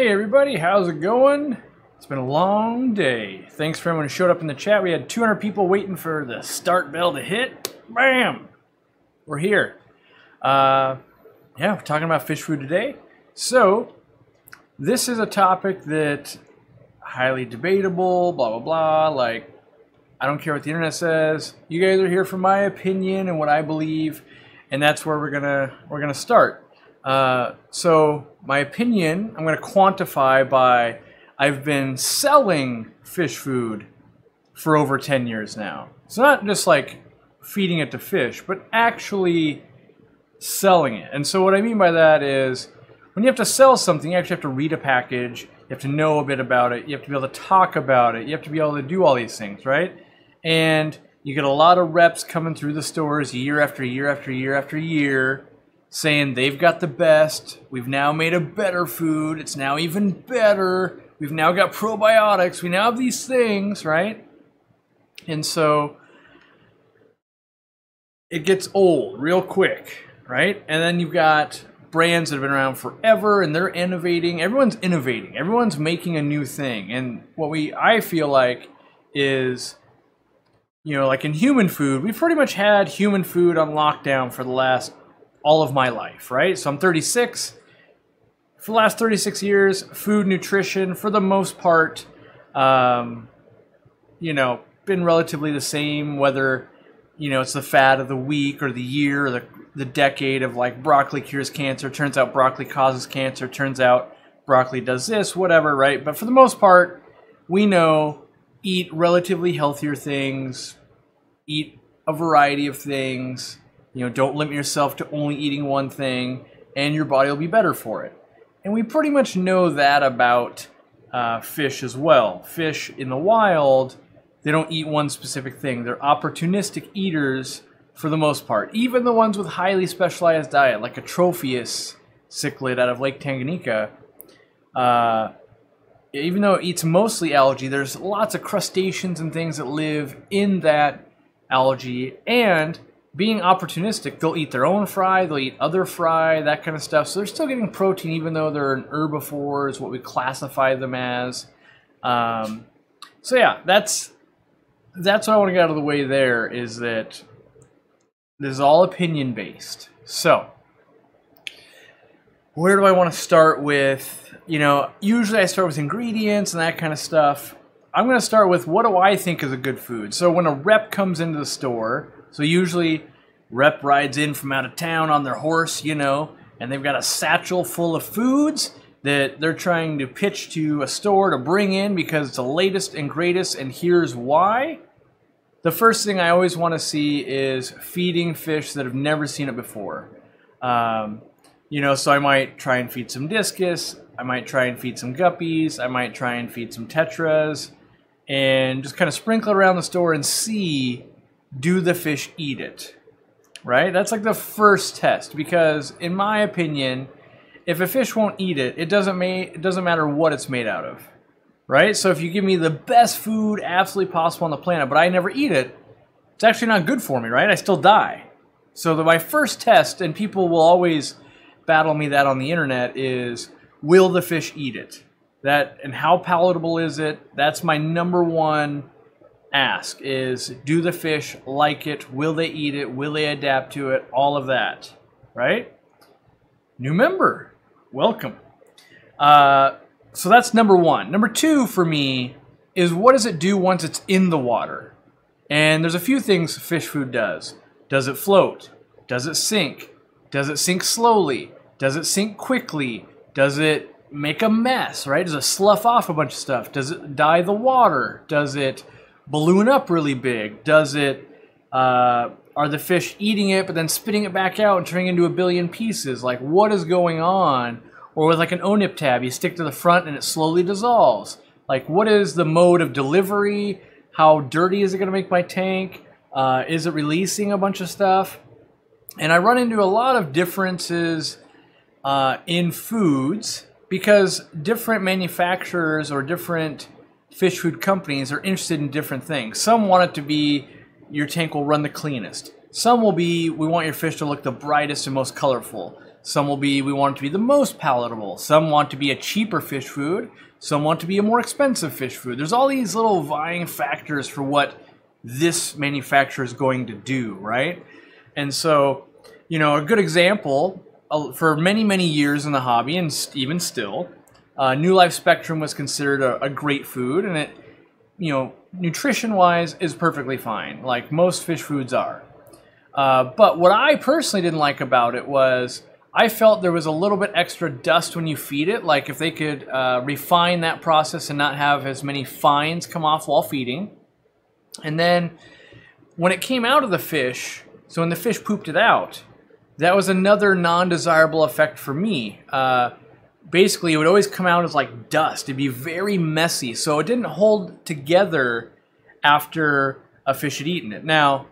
Hey everybody, how's it going? It's been a long day. Thanks for everyone who showed up in the chat. We had 200 people waiting for the start bell to hit. Bam! We're here. Yeah, we're talking about fish food today. So, this is a topic that's highly debatable, blah, blah, blah. Like, I don't care what the internet says. You guys are here for my opinion and what I believe, and that's where we're gonna start. So my opinion, I'm going to quantify by I've been selling fish food for over 10 years now. It's not just like feeding it to fish, but actually selling it. And so what I mean by that is when you have to sell something, you actually have to read a package. You have to know a bit about it. You have to be able to talk about it. You have to be able to do all these things, right? And you get a lot of reps coming through the stores year after year after year after year, saying they've got the best, we've now made a better food, it's now even better, we've now got probiotics, we now have these things, right? And so it gets old real quick, right? And then you've got brands that have been around forever and they're innovating. Everyone's innovating, everyone's making a new thing. And what I feel like is, you know, like in human food, we've pretty much had human food on lockdown for the last all of my life, right? So I'm 36. For the last 36 years, food, nutrition, for the most part, you know, been relatively the same, whether, you know, it's the fad of the week or the year or the decade of like broccoli cures cancer, turns out broccoli causes cancer, turns out broccoli does this, whatever, right? But for the most part, we know, eat relatively healthier things, eat a variety of things, you know, don't limit yourself to only eating one thing, and your body will be better for it. And we pretty much know that about fish as well. Fish in the wild, they don't eat one specific thing. They're opportunistic eaters for the most part. Even the ones with highly specialized diet, like a Tropheus cichlid out of Lake Tanganyika, even though it eats mostly algae, there's lots of crustaceans and things that live in that algae, and being opportunistic, they'll eat their own fry, they'll eat other fry, that kind of stuff. So they're still getting protein, even though they're an herbivore, is what we classify them as. So yeah, that's what I want to get out of the way there, is that this is all opinion-based. So where do I want to start with? You know, usually I start with ingredients and that kind of stuff. I'm going to start with what do I think is a good food. So when a rep comes into the store, so usually rep rides in from out of town on their horse, you know, and they've got a satchel full of foods that they're trying to pitch to a store to bring in because it's the latest and greatest, and here's why. The first thing I always want to see is feeding fish that have never seen it before. You know, so I might try and feed some discus, I might try and feed some guppies, I might try and feed some tetras, and just kind of sprinkle around the store and see, do the fish eat it, right? That's like the first test, because in my opinion, if a fish won't eat it, it doesn't matter what it's made out of, right? So if you give me the best food absolutely possible on the planet, but I never eat it, it's actually not good for me, right? I still die. So my first test, and people will always battle me that on the internet, is will the fish eat it? That, and how palatable is it? That's my number one ask, is do the fish like it? Will they eat it? Will they adapt to it? All of that, right? New member, welcome. So that's number one. Number two for me is what does it do once it's in the water? And there's a few things fish food does. Does it float? Does it sink? Does it sink slowly? Does it sink quickly? Does it make a mess, right? Does it slough off a bunch of stuff? Does it dye the water? Does it balloon up really big? Does it, are the fish eating it but then spitting it back out and turning into a billion pieces? Like, what is going on? Or with like an O-nip tab, you stick to the front and it slowly dissolves. Like, what is the mode of delivery? How dirty is it gonna make my tank? Is it releasing a bunch of stuff? And I run into a lot of differences in foods, because different manufacturers or different fish food companies are interested in different things. Some want it to be your tank will run the cleanest. Some will be we want your fish to look the brightest and most colorful. Some will be, we want it to be the most palatable. Some want to be a cheaper fish food. Some want to be a more expensive fish food. There's all these little vying factors for what this manufacturer is going to do, right? And so, you know, a good example, for many, many years in the hobby, and even still, New Life Spectrum was considered a great food, and it, you know, nutrition-wise is perfectly fine, like most fish foods are. But what I personally didn't like about it was I felt there was a little bit extra dust when you feed it. Like if they could refine that process and not have as many fines come off while feeding. And then when it came out of the fish, so when the fish pooped it out, that was another non-desirable effect for me. Basically, it would always come out as like dust. It'd be very messy. So it didn't hold together after a fish had eaten it. Now,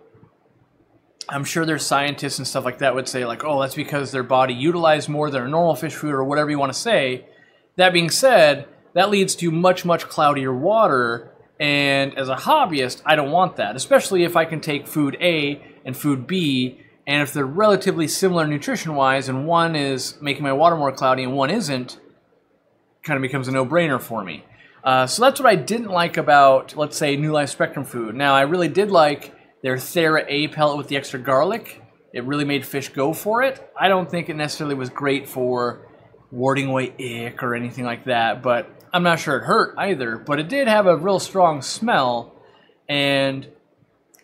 I'm sure there's scientists and stuff like that would say like, oh, that's because their body utilized more than a normal fish food or whatever you want to say. That being said, that leads to much, much cloudier water. And as a hobbyist, I don't want that, especially if I can take food A and food B, and if they're relatively similar nutrition-wise, and one is making my water more cloudy and one isn't, kind of becomes a no-brainer for me. So that's what I didn't like about, let's say, New Life Spectrum food. Now, I really did like their Sera A pellet with the extra garlic. It really made fish go for it. I don't think it necessarily was great for warding away ick or anything like that, but I'm not sure it hurt either. But it did have a real strong smell, and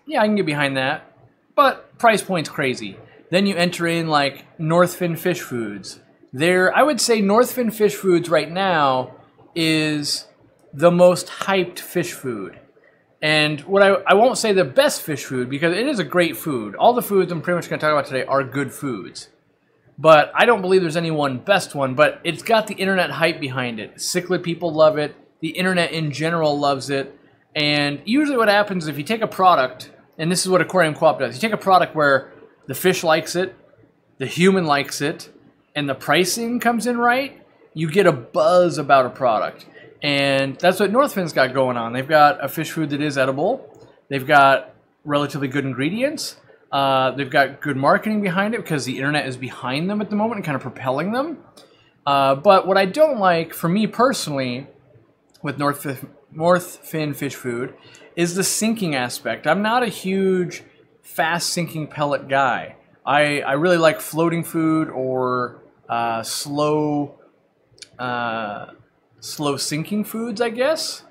yeah, I can get behind that. But price point's crazy. Then you enter in like Northfin fish foods. There, I would say Northfin fish foods right now is the most hyped fish food. And what I won't say the best fish food, because it is a great food. All the foods I'm pretty much going to talk about today are good foods. But I don't believe there's any one best one, but it's got the internet hype behind it. Cichlid people love it. The internet in general loves it. And usually what happens is if you take a product, and this is what Aquarium Co-op does. You take a product where the fish likes it, the human likes it, and the pricing comes in right, you get a buzz about a product. And that's what Northfin's got going on. They've got a fish food that is edible. They've got relatively good ingredients. They've got good marketing behind it because the internet is behind them at the moment and kind of propelling them. But what I don't like, for me personally, with Northfin fish food is the sinking aspect. I'm not a huge fast sinking pellet guy. I really like floating food or slow sinking foods, I guess.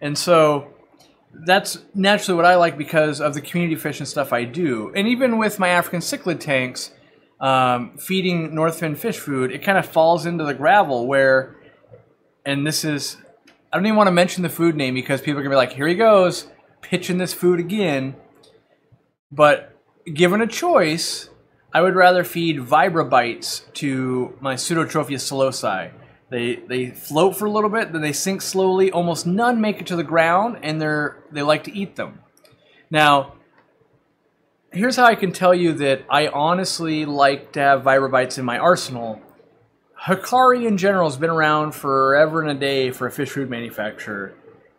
And so that's naturally what I like because of the community fish and stuff I do. And even with my African cichlid tanks, feeding Northfin fish food, it kind of falls into the gravel where, and this is, I don't even want to mention the food name because people are going to be like, here he goes, pitching this food again. But given a choice, I would rather feed Vibra Bites to my Pseudotropheus saulosi. They float for a little bit, then they sink slowly. Almost none make it to the ground, and they like to eat them. Now, here's how I can tell you that I honestly like to have Vibra Bites in my arsenal. Hikari in general has been around forever and a day for a fish food manufacturer,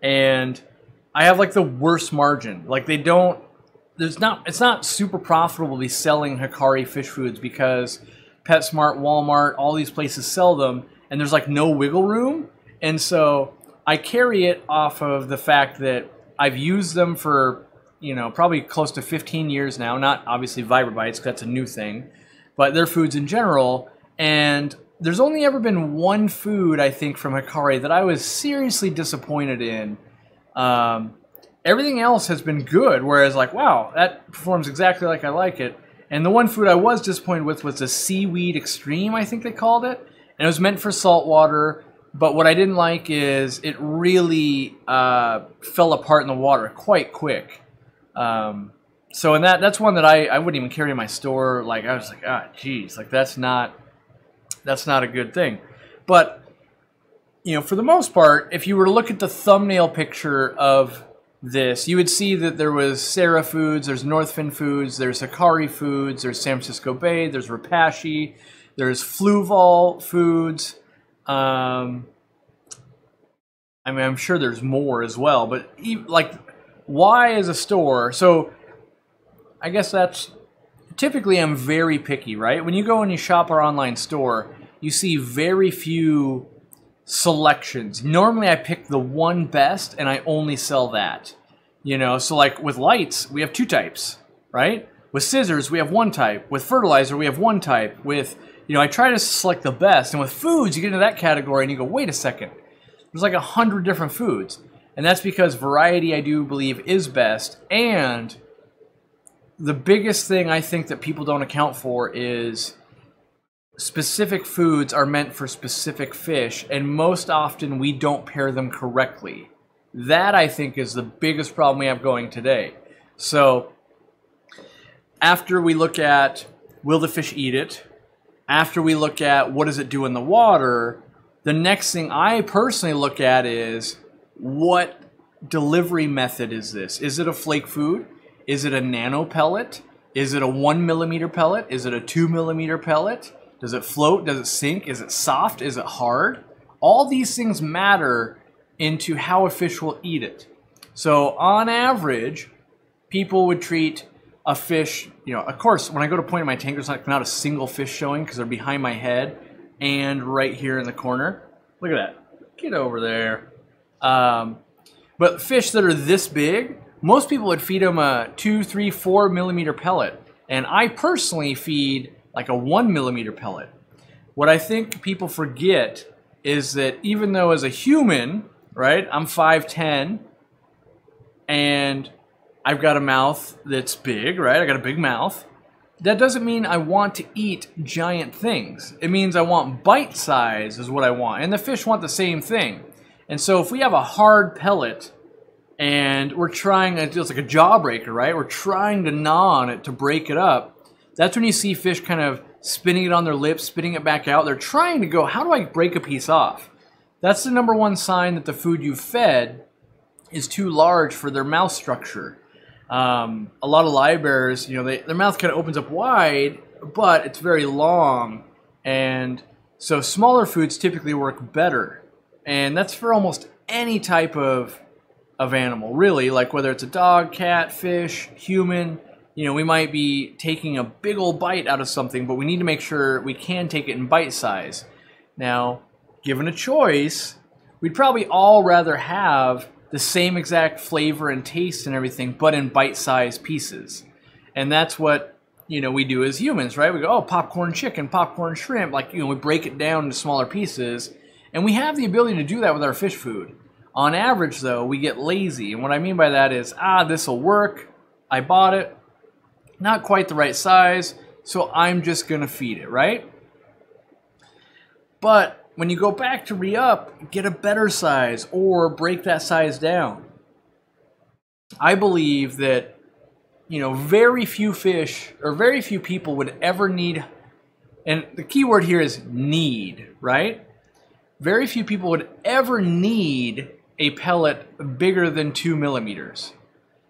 and I have like the worst margin. Like they don't, it's not super profitable to be selling Hikari fish foods because PetSmart, Walmart, all these places sell them, and there's like no wiggle room. And so I carry it off of the fact that I've used them for, you know, probably close to 15 years now. Not obviously Vibra Bites, 'cause that's a new thing, but their foods in general. And there's only ever been one food, I think, from Hikari that I was seriously disappointed in. Everything else has been good, whereas, like, wow, that performs exactly like I like it. And the one food I was disappointed with was the Seaweed Extreme, I think they called it. And it was meant for saltwater, but what I didn't like is it really fell apart in the water quite quick. So in that's one that I wouldn't even carry in my store. Like, I was like, ah, geez, like, that's not a good thing. But, you know, for the most part, if you were to look at the thumbnail picture of this, you would see that there was Sera Foods, there's Northfin Foods, there's Hikari Foods, there's San Francisco Bay, there's Repashy, there's Fluval Foods. I mean, I'm sure there's more as well, but like, why is a store? So I guess that's typically I'm very picky, right? When you go and you shop our online store, you see very few selections. Normally I pick the one best and I only sell that. You know, so like with lights, we have two types, right? With scissors, we have one type. With fertilizer, we have one type. With, you know, I try to select the best. And with foods, you get into that category and you go, wait a second. There's like 100 different foods. And that's because variety, I do believe, is best. And the biggest thing I think that people don't account for is specific foods are meant for specific fish. And most often, we don't pair them correctly. That, I think, is the biggest problem we have going today. So after we look at will the fish eat it, after we look at what does it do in the water, the next thing I personally look at is what delivery method is this? Is it a flake food? Is it a nano pellet? Is it a 1 millimeter pellet? Is it a 2 millimeter pellet? Does it float? Does it sink? Is it soft? Is it hard? All these things matter into how a fish will eat it. So on average, people would treat a fish, you know, of course, when I go to point at my tank, there's not a single fish showing because they're behind my head and right here in the corner. Look at that. Get over there. But fish that are this big, most people would feed them a 2, 3, 4 millimeter pellet. And I personally feed like a 1 millimeter pellet. What I think people forget is that even though as a human, right, I'm 5'10", and I've got a mouth that's big, right? I got a big mouth. That doesn't mean I want to eat giant things. It means I want bite size is what I want. And the fish want the same thing. And so if we have a hard pellet and we're trying, it's like a jawbreaker, right? We're trying to gnaw on it to break it up. That's when you see fish kind of spinning it on their lips, spinning it back out. They're trying to go, how do I break a piece off? That's the number one sign that the food you've fed is too large for their mouth structure. A lot of live bearers, you know, their mouth kind of opens up wide, but it's very long. And so smaller foods typically work better. And that's for almost any type of animal, really, like whether it's a dog, cat, fish, human. You know, we might be taking a big old bite out of something, but we need to make sure we can take it in bite size. Now, given a choice, we'd probably all rather have the same exact flavor and taste and everything, but in bite-sized pieces. And that's what, you know, we do as humans, right? We go, oh, popcorn chicken, popcorn shrimp. Like, you know, we break it down into smaller pieces. And we have the ability to do that with our fish food. On average, though, we get lazy. And what I mean by that is, this will work. I bought it. Not quite the right size, so I'm just going to feed it, right? But when you go back to re-up, get a better size or break that size down. I believe that, you know, very few fish or very few people would ever need, and the key word here is need, right? Very few people would ever need a pellet bigger than 2 millimeters.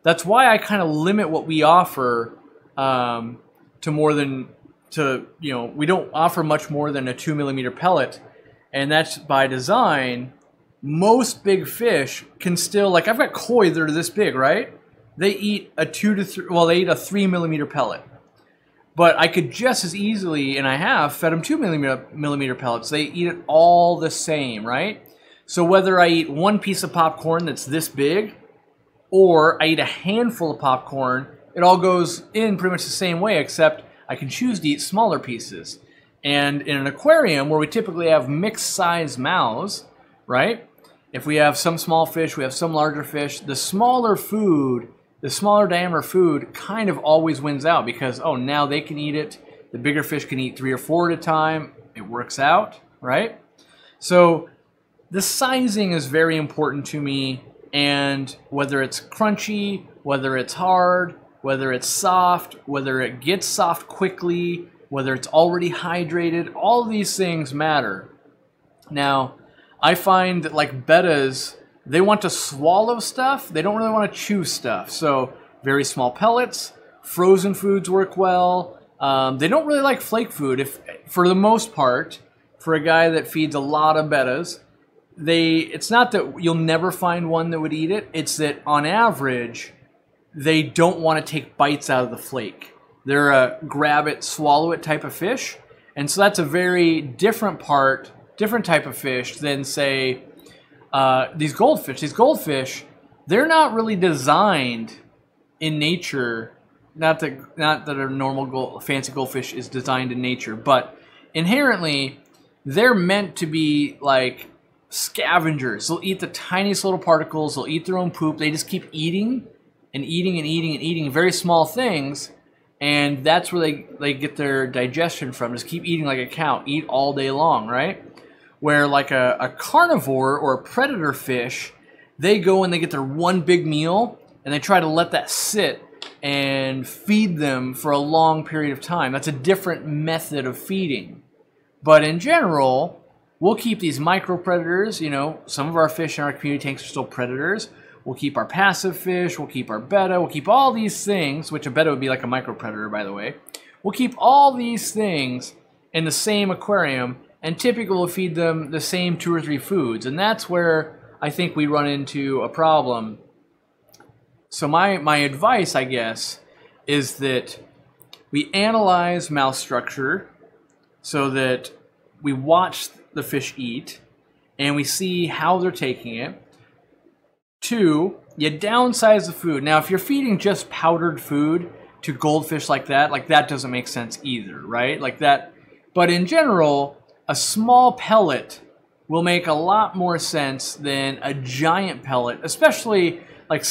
That's why I kind of limit what we offer to more than, you know, we don't offer much more than a 2 millimeter pellet, and that's by design. Most big fish can still, like I've got koi that are this big, right? They eat a 3 millimeter pellet, but I could just as easily, and I have fed them 2 millimeter pellets. They eat it all the same, right? So whether I eat one piece of popcorn that's this big, or I eat a handful of popcorn, it all goes in pretty much the same way, except I can choose to eat smaller pieces. And in an aquarium where we typically have mixed size mouths, right? If we have some small fish, we have some larger fish, the smaller food, the smaller diameter food kind of always wins out because, oh, now they can eat it. The bigger fish can eat 3 or 4 at a time. It works out, right? So the sizing is very important to me. And whether it's crunchy, whether it's hard, whether it's soft, whether it gets soft quickly, whether it's already hydrated, all these things matter. Now, I find that like bettas, they want to swallow stuff. They don't really want to chew stuff. So very small pellets, frozen foods work well. They don't really like flake food. If, for the most part, for a guy that feeds a lot of bettas, it's not that you'll never find one that would eat it. It's that on average, they don't want to take bites out of the flake. They're a grab it, swallow it type of fish. And so that's a very different type of fish than, say, these goldfish. These goldfish, they're not really designed in nature. Not that a normal fancy goldfish is designed in nature, but inherently they're meant to be like scavengers. They'll eat the tiniest little particles. They'll eat their own poop. They just keep eating and eating and eating and eating very small things, and that's where they get their digestion from. Just keep eating like a cow. Eat all day long, right? Where like a carnivore or a predator fish, they go and they get their one big meal and they try to let that sit and feed them for a long period of time. That's a different method of feeding. But in general, we'll keep these micro predators. You know, some of our fish in our community tanks are still predators. We'll keep our passive fish, we'll keep our betta, we'll keep all these things, which a betta would be like a micro predator, by the way. We'll keep all these things in the same aquarium, and typically we'll feed them the same 2 or 3 foods. And that's where I think we run into a problem. So my advice, I guess, is that we analyze mouth structure so that we watch the fish eat and we see how they're taking it. 2, you downsize the food. Now, if you're feeding just powdered food to goldfish like that doesn't make sense either, right? Like that. But in general, a small pellet will make a lot more sense than a giant pellet, especially like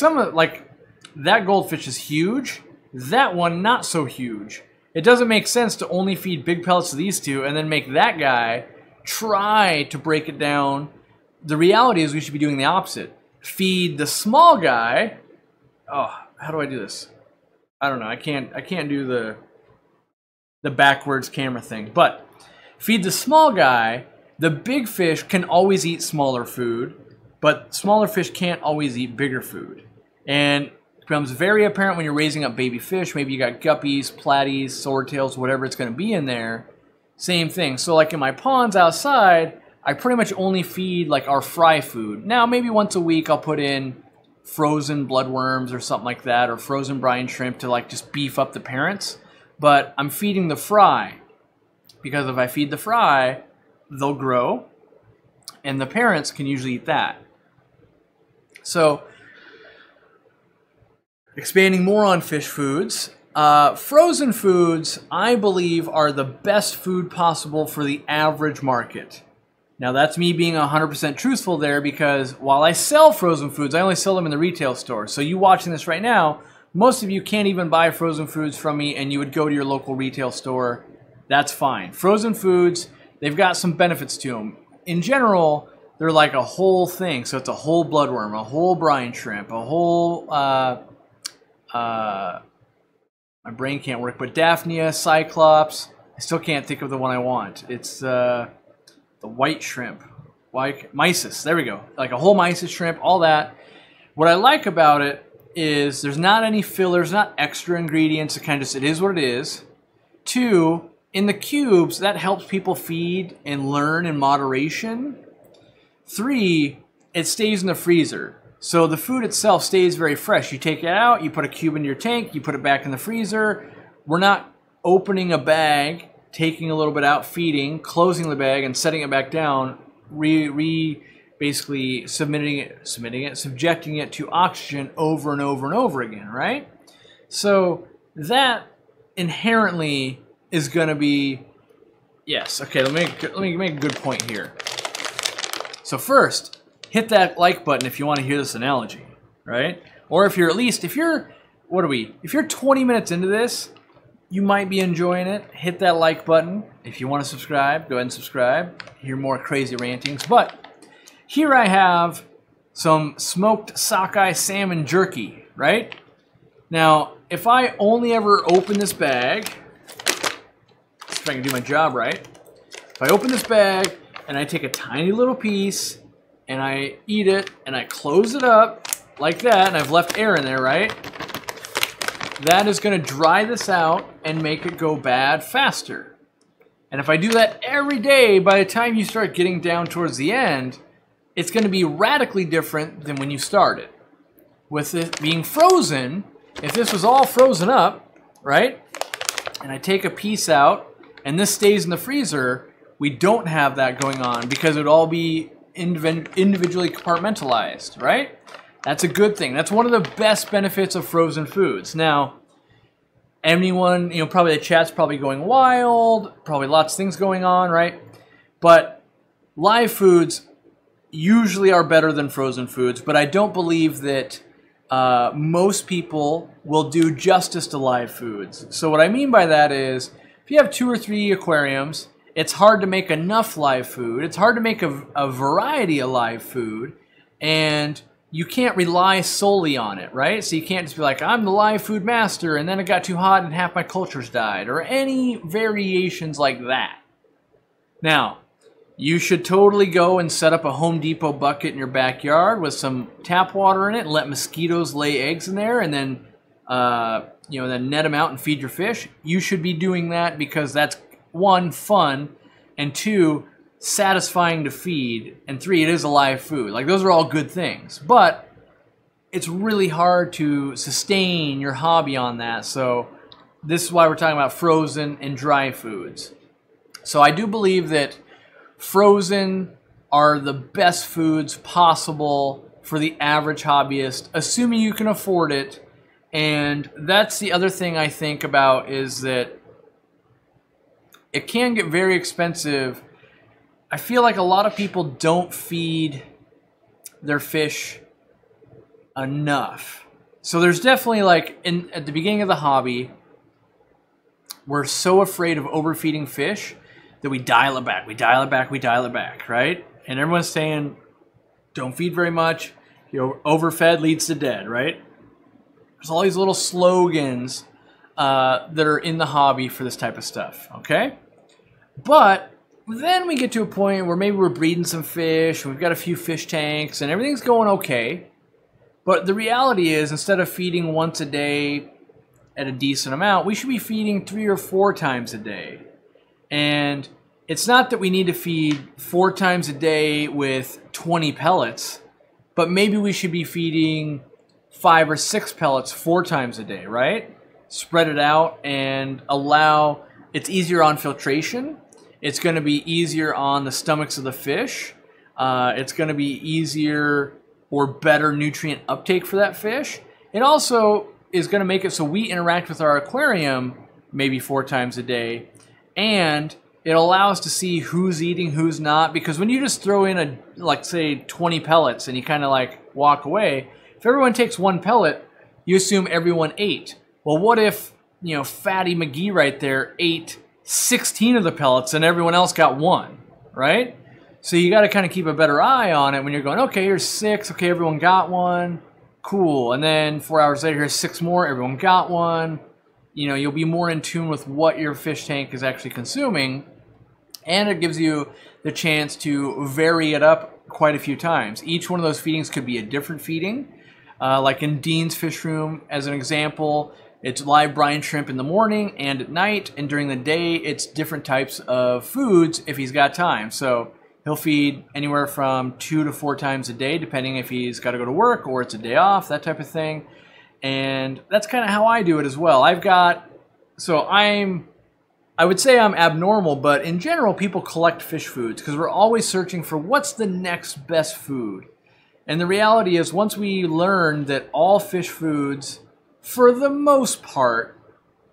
that goldfish is huge, that one not so huge. It doesn't make sense to only feed big pellets to these two and then make that guy try to break it down. The reality is we should be doing the opposite. Feed the small guy. Oh, how do I do this? I don't know. I can't do the backwards camera thing. But feed the small guy. The big fish can always eat smaller food, but smaller fish can't always eat bigger food. And it becomes very apparent when you're raising up baby fish. Maybe you got guppies, platies, swordtails, whatever it's going to be in there. Same thing. So like in my ponds outside, I pretty much only feed like our fry food. Now maybe once a week I'll put in frozen bloodworms or something like that, or frozen brine shrimp to like just beef up the parents. But I'm feeding the fry, because if I feed the fry, they'll grow, and the parents can usually eat that. So, expanding more on fish foods. Frozen foods, I believe, are the best food possible for the average market. Now, that's me being 100% truthful there, because while I sell frozen foods, I only sell them in the retail store. So you watching this right now, most of you can't even buy frozen foods from me, and you would go to your local retail store. That's fine. Frozen foods, they've got some benefits to them. In general, they're like a whole thing. So it's a whole bloodworm, a whole brine shrimp, a whole, my brain can't work, but Daphnia, Cyclops. I still can't think of the one I want. It's the white shrimp, like Mysis. There we go. Like a whole Mysis shrimp, all that. What I like about it is there's not any fillers, not extra ingredients. It kind of just, it is what it is. 2, in the cubes, that helps people feed and learn in moderation. 3, it stays in the freezer. So the food itself stays very fresh. You take it out, you put a cube into your tank, you put it back in the freezer. We're not opening a bag, taking a little bit out, feeding, closing the bag, and setting it back down, basically subjecting it to oxygen over and over and over again, right? So that inherently is going to be, yes, okay, let me make a good point here. So first, hit that like button if you want to hear this analogy, right? Or if you're at least, if you're 20 minutes into this, you might be enjoying it. Hit that like button. If you want to subscribe, go ahead and subscribe. Hear more crazy rantings. But here I have some smoked sockeye salmon jerky, right? Now, if I only ever open this bag, I can do my job right. If I open this bag and I take a tiny little piece and I eat it and I close it up like that, and I've left air in there, right? That is going to dry this out and make it go bad faster. And if I do that every day, by the time you start getting down towards the end, it's going to be radically different than when you started. With it being frozen, if this was all frozen up, right? and I take a piece out and this stays in the freezer, we don't have that going on because it would all be individually compartmentalized, right? That's a good thing. That's one of the best benefits of frozen foods. Now, anyone, you know, probably the chat's probably going wild, probably lots of things going on, right? But live foods usually are better than frozen foods, but I don't believe that most people will do justice to live foods. So what I mean by that is, if you have 2 or 3 aquariums, it's hard to make enough live food. It's hard to make a variety of live food, and you can't rely solely on it, right? So you can't just be like, I'm the live food master, and then it got too hot and half my cultures died, or any variations like that. Now, you should totally go and set up a Home Depot bucket in your backyard with some tap water in it and let mosquitoes lay eggs in there and then, you know, then net them out and feed your fish. You should be doing that because that's, 1, fun, and 2, satisfying to feed, and 3, it is a live food. Like, those are all good things, but it's really hard to sustain your hobby on that, so this is why we're talking about frozen and dry foods. So I do believe that frozen are the best foods possible for the average hobbyist, assuming you can afford it. And that's the other thing I think about, is that it can get very expensive. I feel like a lot of people don't feed their fish enough. So there's definitely, like, at the beginning of the hobby, we're so afraid of overfeeding fish that we dial it back, we dial it back, we dial it back, right? And everyone's saying, don't feed very much, you know, overfed leads to dead, right? There's all these little slogans that are in the hobby for this type of stuff, okay? But then we get to a point where maybe we're breeding some fish, and we've got a few fish tanks, and everything's going okay. But the reality is, instead of feeding once a day at a decent amount, we should be feeding 3 or 4 times a day. And it's not that we need to feed 4 times a day with 20 pellets, but maybe we should be feeding 5 or 6 pellets 4 times a day, right? Spread it out and allow, it's easier on filtration, it's going to be easier on the stomachs of the fish, it's going to be easier or better nutrient uptake for that fish. It also is going to make it so we interact with our aquarium maybe 4 times a day, and it allows us to see who's eating, who's not, because when you just throw in, a like, say 20 pellets and you kind of like walk away, if everyone takes 1 pellet, you assume everyone ate. Well, what if, you know, Fatty McGee right there ate 16 of the pellets and everyone else got 1, right? So you got to kind of keep a better eye on it when you're going, okay, here's 6, okay, everyone got 1, cool. And then 4 hours later, here's 6 more, everyone got 1. You know, you'll be more in tune with what your fish tank is actually consuming, and it gives you the chance to vary it up quite a few times. Each one of those feedings could be a different feeding. Like in Dean's fish room, as an example, it's live brine shrimp in the morning and at night, and during the day it's different types of foods if he's got time. So he'll feed anywhere from 2 to 4 times a day, depending if he's got to go to work or it's a day off, that type of thing. And that's kind of how I do it as well. I've got, so I would say I'm abnormal, but in general people collect fish foods because we're always searching for what's the next best food. And the reality is, once we learn that all fish foods, for the most part,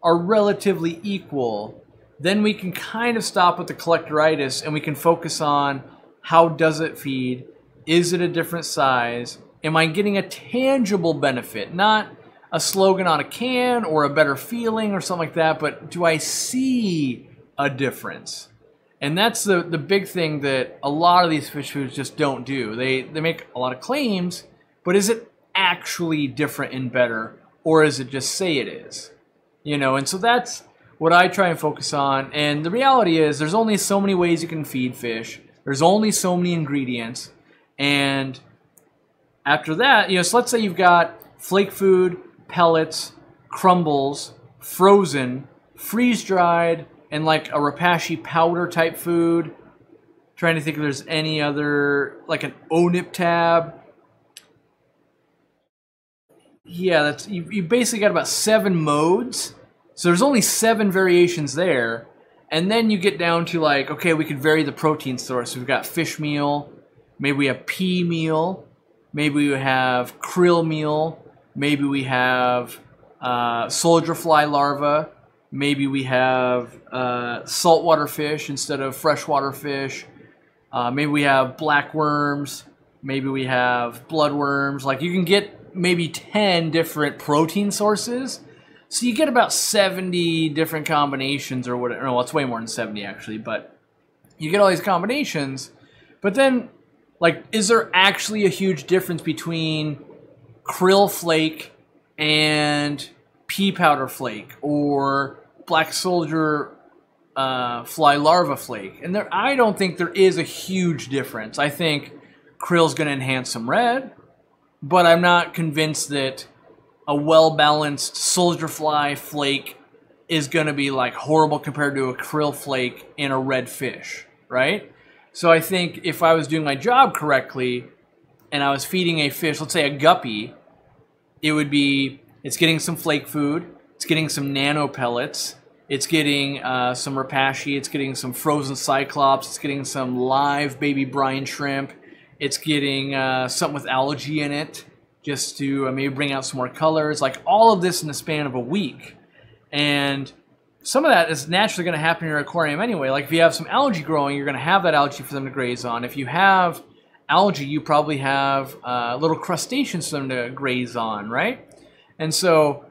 are relatively equal, then we can kind of stop with the collectoritis and we can focus on how does it feed, is it a different size, am I getting a tangible benefit, not a slogan on a can or a better feeling or something like that, but do I see a difference? And that's the big thing that a lot of these fish foods just don't do. They make a lot of claims, but is it actually different and better? Or is it just say it is? You know, and so that's what I try and focus on. And the reality is, there's only so many ways you can feed fish. There's only so many ingredients. And after that, you know, so let's say you've got flake food, pellets, crumbles, frozen, freeze-dried, and like a Repashy powder type food. I'm trying to think if there's any other, like an O-nip tab. Yeah, that's you basically got about 7 modes, So there's only 7 variations there. And then you get down to like, okay, we could vary the protein source. We've got fish meal. Maybe we have pea meal. Maybe we have krill meal. Maybe we have soldier fly larva. Maybe we have saltwater fish instead of freshwater fish. Maybe we have black worms. Maybe we have bloodworms. Like, you can get maybe 10 different protein sources. So you get about 70 different combinations or whatever. Well, it's way more than 70 actually, but you get all these combinations. But then, like, is there actually a huge difference between krill flake and pea powder flake or black soldier fly larva flake? And there, I don't think there is a huge difference. I think krill's going to enhance some red, but I'm not convinced that a well-balanced soldier fly flake is going to be like horrible compared to a krill flake and a red fish, right? So I think if I was doing my job correctly and I was feeding a fish, let's say a guppy, it would be, it's getting some flake food, it's getting some nano pellets, it's getting some Repashy, it's getting some frozen Cyclops, it's getting some live baby brine shrimp, it's getting something with algae in it just to maybe bring out some more colors. Like, all of this in the span of a week. And some of that is naturally going to happen in your aquarium anyway. Like, if you have some algae growing, you're going to have that algae for them to graze on. If you have algae, you probably have little crustaceans for them to graze on, right? And so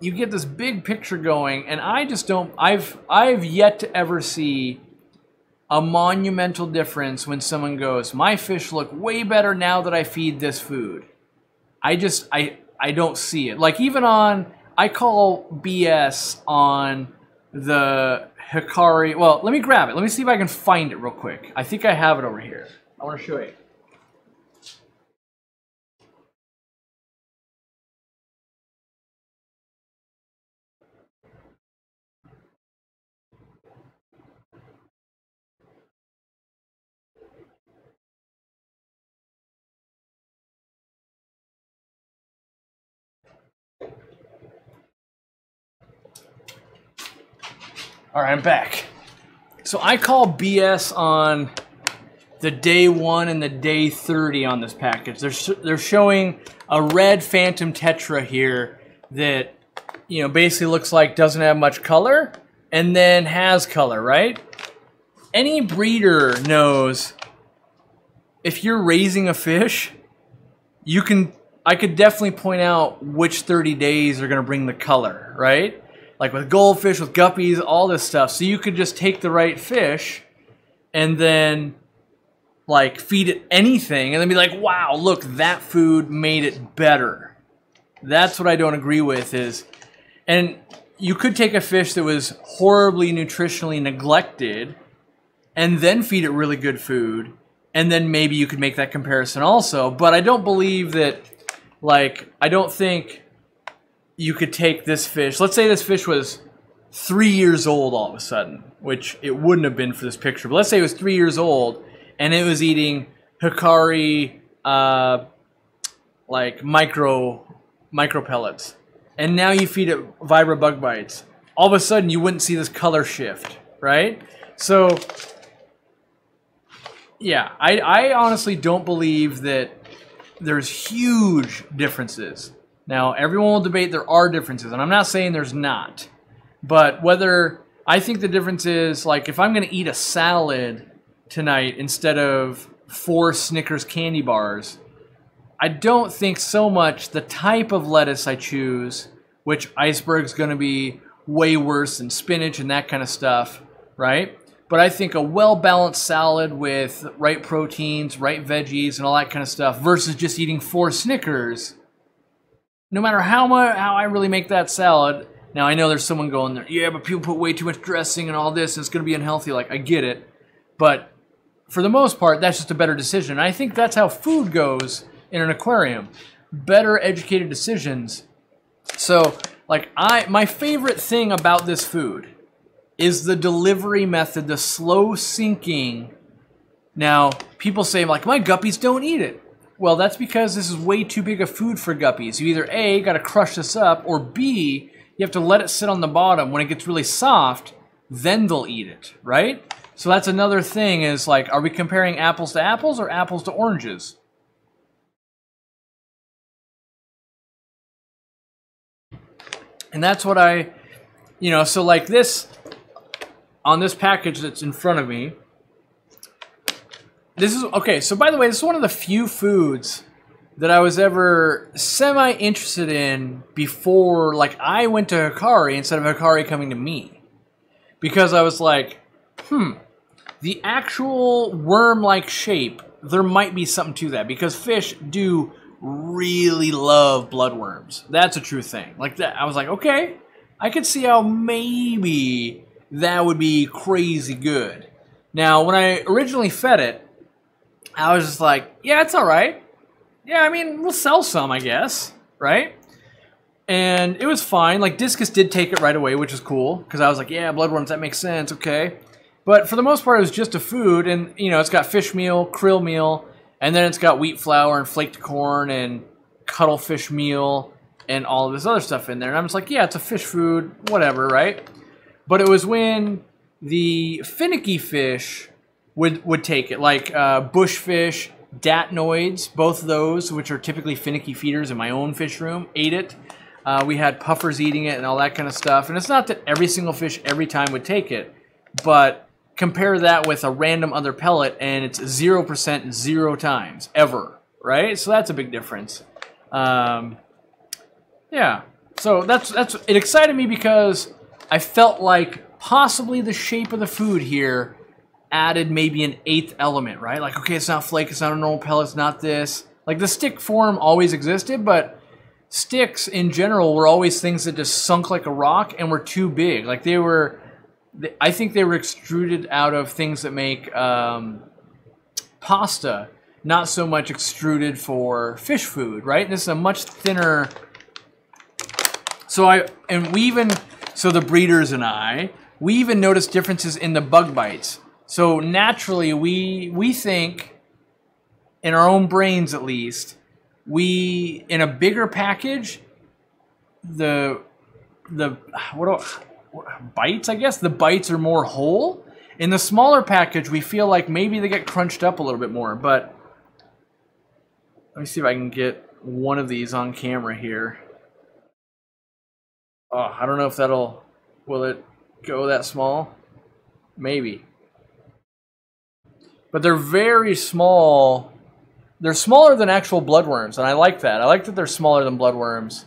you get this big picture going, and I just don't, I've yet to ever see a monumental difference when someone goes, my fish look way better now that I feed this food. I just, I don't see it. Like, even on, I call BS on the Hikari. Well, let me grab it. Let me see if I can find it real quick. I think I have it over here. I want to show you. All right, I'm back. So I call BS on the day 1 and the day 30 on this package. They're showing a red phantom tetra here that, you know, basically looks like doesn't have much color and then has color, right? Any breeder knows if you're raising a fish, you can, I could definitely point out which 30 days are going to bring the color, right? Like with goldfish, with guppies, all this stuff. So you could just take the right fish and then like feed it anything and then be like, wow, look, that food made it better. That's what I don't agree with is, and you could take a fish that was horribly nutritionally neglected and then feed it really good food. And then maybe you could make that comparison also. But I don't believe that, like, I don't think you could take this fish. Let's say this fish was 3 years old all of a sudden, which it wouldn't have been for this picture. But let's say it was 3 years old and it was eating Hikari, like micro pellets. And now you feed it Vibra Bug Bites. All of a sudden you wouldn't see this color shift, right? So yeah, I honestly don't believe that there's huge differences. Now, everyone will debate there are differences, and I'm not saying there's not. But whether, I think the difference is, like, if I'm going to eat a salad tonight instead of 4 Snickers candy bars, I don't think so much the type of lettuce I choose, which iceberg's going to be way worse than spinach and that kind of stuff, right? But I think a well-balanced salad with right proteins, right veggies, and all that kind of stuff versus just eating 4 Snickers, no matter how I really make that salad. Now, I know there's someone going there, yeah, but people put way too much dressing and all this, and it's going to be unhealthy. Like, I get it. But for the most part, that's just a better decision. And I think that's how food goes in an aquarium. Better educated decisions. So, like, my favorite thing about this food is the delivery method, the slow sinking. Now, people say, like, my guppies don't eat it. Well, that's because this is way too big a food for guppies. You either A, got to crush this up, or B, you have to let it sit on the bottom. When it gets really soft, then they'll eat it, right? So that's another thing is like, are we comparing apples to apples or apples to oranges? And that's what I, you know, so like this, on this package that's in front of me, this is, okay, so by the way, this is one of the few foods that I was ever semi-interested in before, like, I went to Hikari instead of Hikari coming to me. Because I was like, the actual worm-like shape, there might be something to that. Because fish do really love bloodworms. That's a true thing. Like, that, I was like, okay, I could see how maybe that would be crazy good. Now, when I originally fed it, I was just like, yeah, it's all right. Yeah, I mean, we'll sell some, I guess, right? And it was fine. Like, Discus did take it right away, which is cool, because I was like, yeah, bloodworms, that makes sense, okay. But for the most part, it was just a food, and, you know, it's got fish meal, krill meal, and then it's got wheat flour and flaked corn and cuttlefish meal and all of this other stuff in there. And I'm just like, yeah, it's a fish food, whatever, right? But it was when the finicky fish would take it, like bushfish, datnoids, both of those, which are typically finicky feeders in my own fish room, ate it. We had puffers eating it and all that kind of stuff. And it's not that every single fish every time would take it, but compare that with a random other pellet and it's 0% zero times ever, right? So that's a big difference. Yeah, so that's it excited me because I felt like possibly the shape of the food here added maybe an eighth element, right? Like, okay, it's not flake, it's not a normal pellet, it's not this. Like, the stick form always existed, but sticks in general were always things that just sunk like a rock and were too big. Like, they were, I think they were extruded out of things that make pasta, not so much extruded for fish food, right? And this is a much thinner, so so the breeders and I, we even noticed differences in the bug bites. So naturally, we think, in our own brains at least, we, in a bigger package, bites, I guess? The bites are more whole. In the smaller package, we feel like maybe they get crunched up a little bit more, but let me see if I can get one of these on camera here. Oh, I don't know if that'll, will it go that small? Maybe. But they're very small. They're smaller than actual bloodworms, and I like that. I like that they're smaller than bloodworms.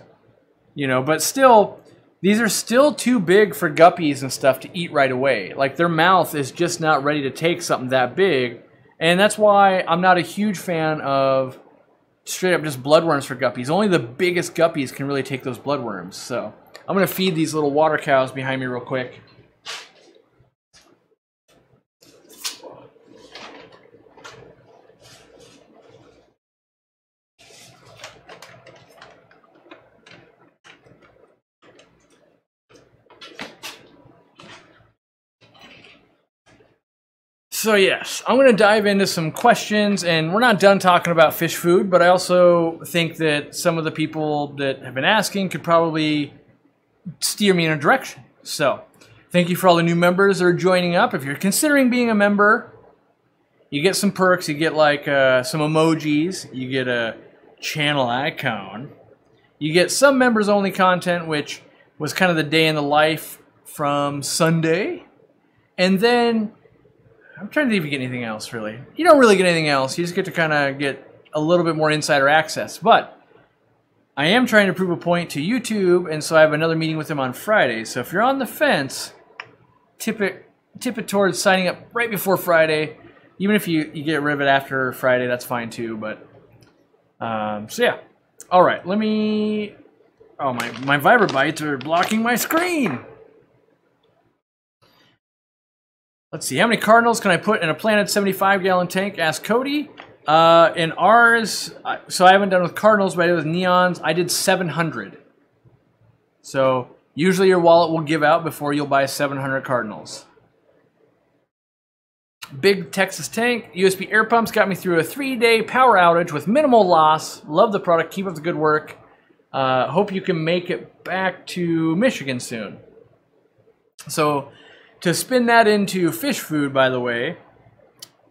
You know, but still, these are still too big for guppies and stuff to eat right away. Like, their mouth is just not ready to take something that big. And that's why I'm not a huge fan of straight up just bloodworms for guppies. Only the biggest guppies can really take those bloodworms. So I'm going to feed these little water cows behind me real quick. So yes, I'm going to dive into some questions, and we're not done talking about fish food, but I also think that some of the people that have been asking could probably steer me in a direction. So thank you for all the new members that are joining up. If you're considering being a member, you get some perks. You get like some emojis. You get a channel icon. You get some members only content, which was kind of the day in the life from Sunday. And then I'm trying to think if you get anything else, really. You don't really get anything else. You just get to kind of get a little bit more insider access. But I am trying to prove a point to YouTube, and so I have another meeting with them on Friday. So if you're on the fence, tip it towards signing up right before Friday. Even if you get rid of it after Friday, that's fine too. But so yeah. All right, let me... Oh, my Vibra Bites are blocking my screen. Let's see, how many cardinals can I put in a planted 75-gallon tank? Asked Cody. In ours, so I haven't done with cardinals, but I did with neons. I did 700. So usually your wallet will give out before you'll buy 700 cardinals. Big Texas tank. USB air pumps got me through a 3-day power outage with minimal loss. Love the product. Keep up the good work. Hope you can make it back to Michigan soon. So to spin that into fish food, by the way,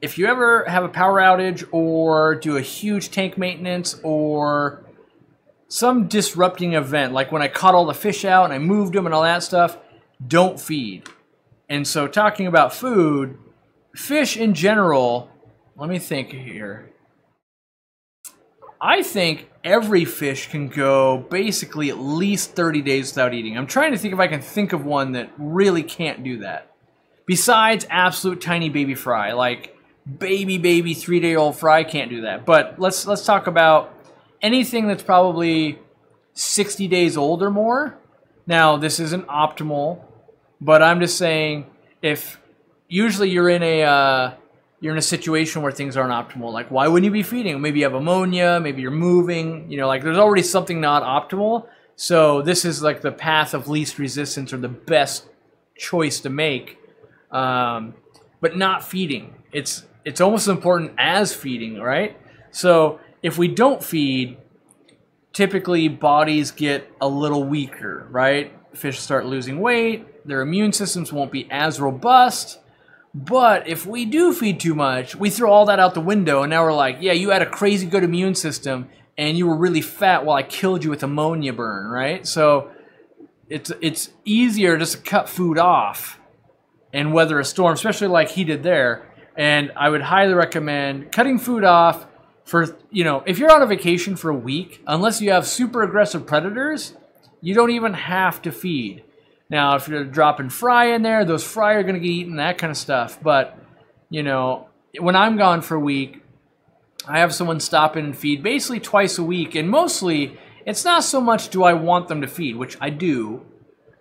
if you ever have a power outage or do a huge tank maintenance or some disrupting event, like when I caught all the fish out and I moved them and all that stuff, don't feed. And so talking about food, fish in general, let me think here. I think every fish can go basically at least 30 days without eating. I'm trying to think if I can think of one that really can't do that. Besides absolute tiny baby fry, like baby 3-day-old fry can't do that. But let's talk about anything that's probably 60 days old or more. Now, this isn't optimal, but I'm just saying if usually you're in a situation where things aren't optimal. Like, why wouldn't you be feeding? Maybe you have ammonia, maybe you're moving, you know, like there's already something not optimal. So this is like the path of least resistance or the best choice to make, but not feeding. It's almost as important as feeding, right? So if we don't feed, typically bodies get a little weaker, right? Fish start losing weight, their immune systems won't be as robust. But if we do feed too much, we throw all that out the window, and now we're like, yeah, you had a crazy good immune system, and you were really fat while I killed you with ammonia burn, right? So it's easier just to cut food off and weather a storm, especially like he did there. And I would highly recommend cutting food off for, you know, if you're on a vacation for a week, unless you have super aggressive predators, you don't even have to feed. Now, if you're dropping fry in there, those fry are going to get eaten, that kind of stuff. But, you know, when I'm gone for a week, I have someone stop in and feed basically twice a week. And mostly, it's not so much do I want them to feed, which I do,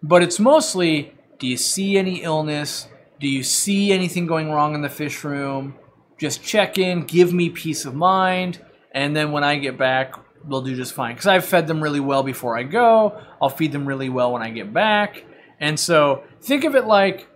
but it's mostly do you see any illness? Do you see anything going wrong in the fish room? Just check in, give me peace of mind, and then when I get back, they'll do just fine. Because I've fed them really well before I go. I'll feed them really well when I get back. And so think of it like,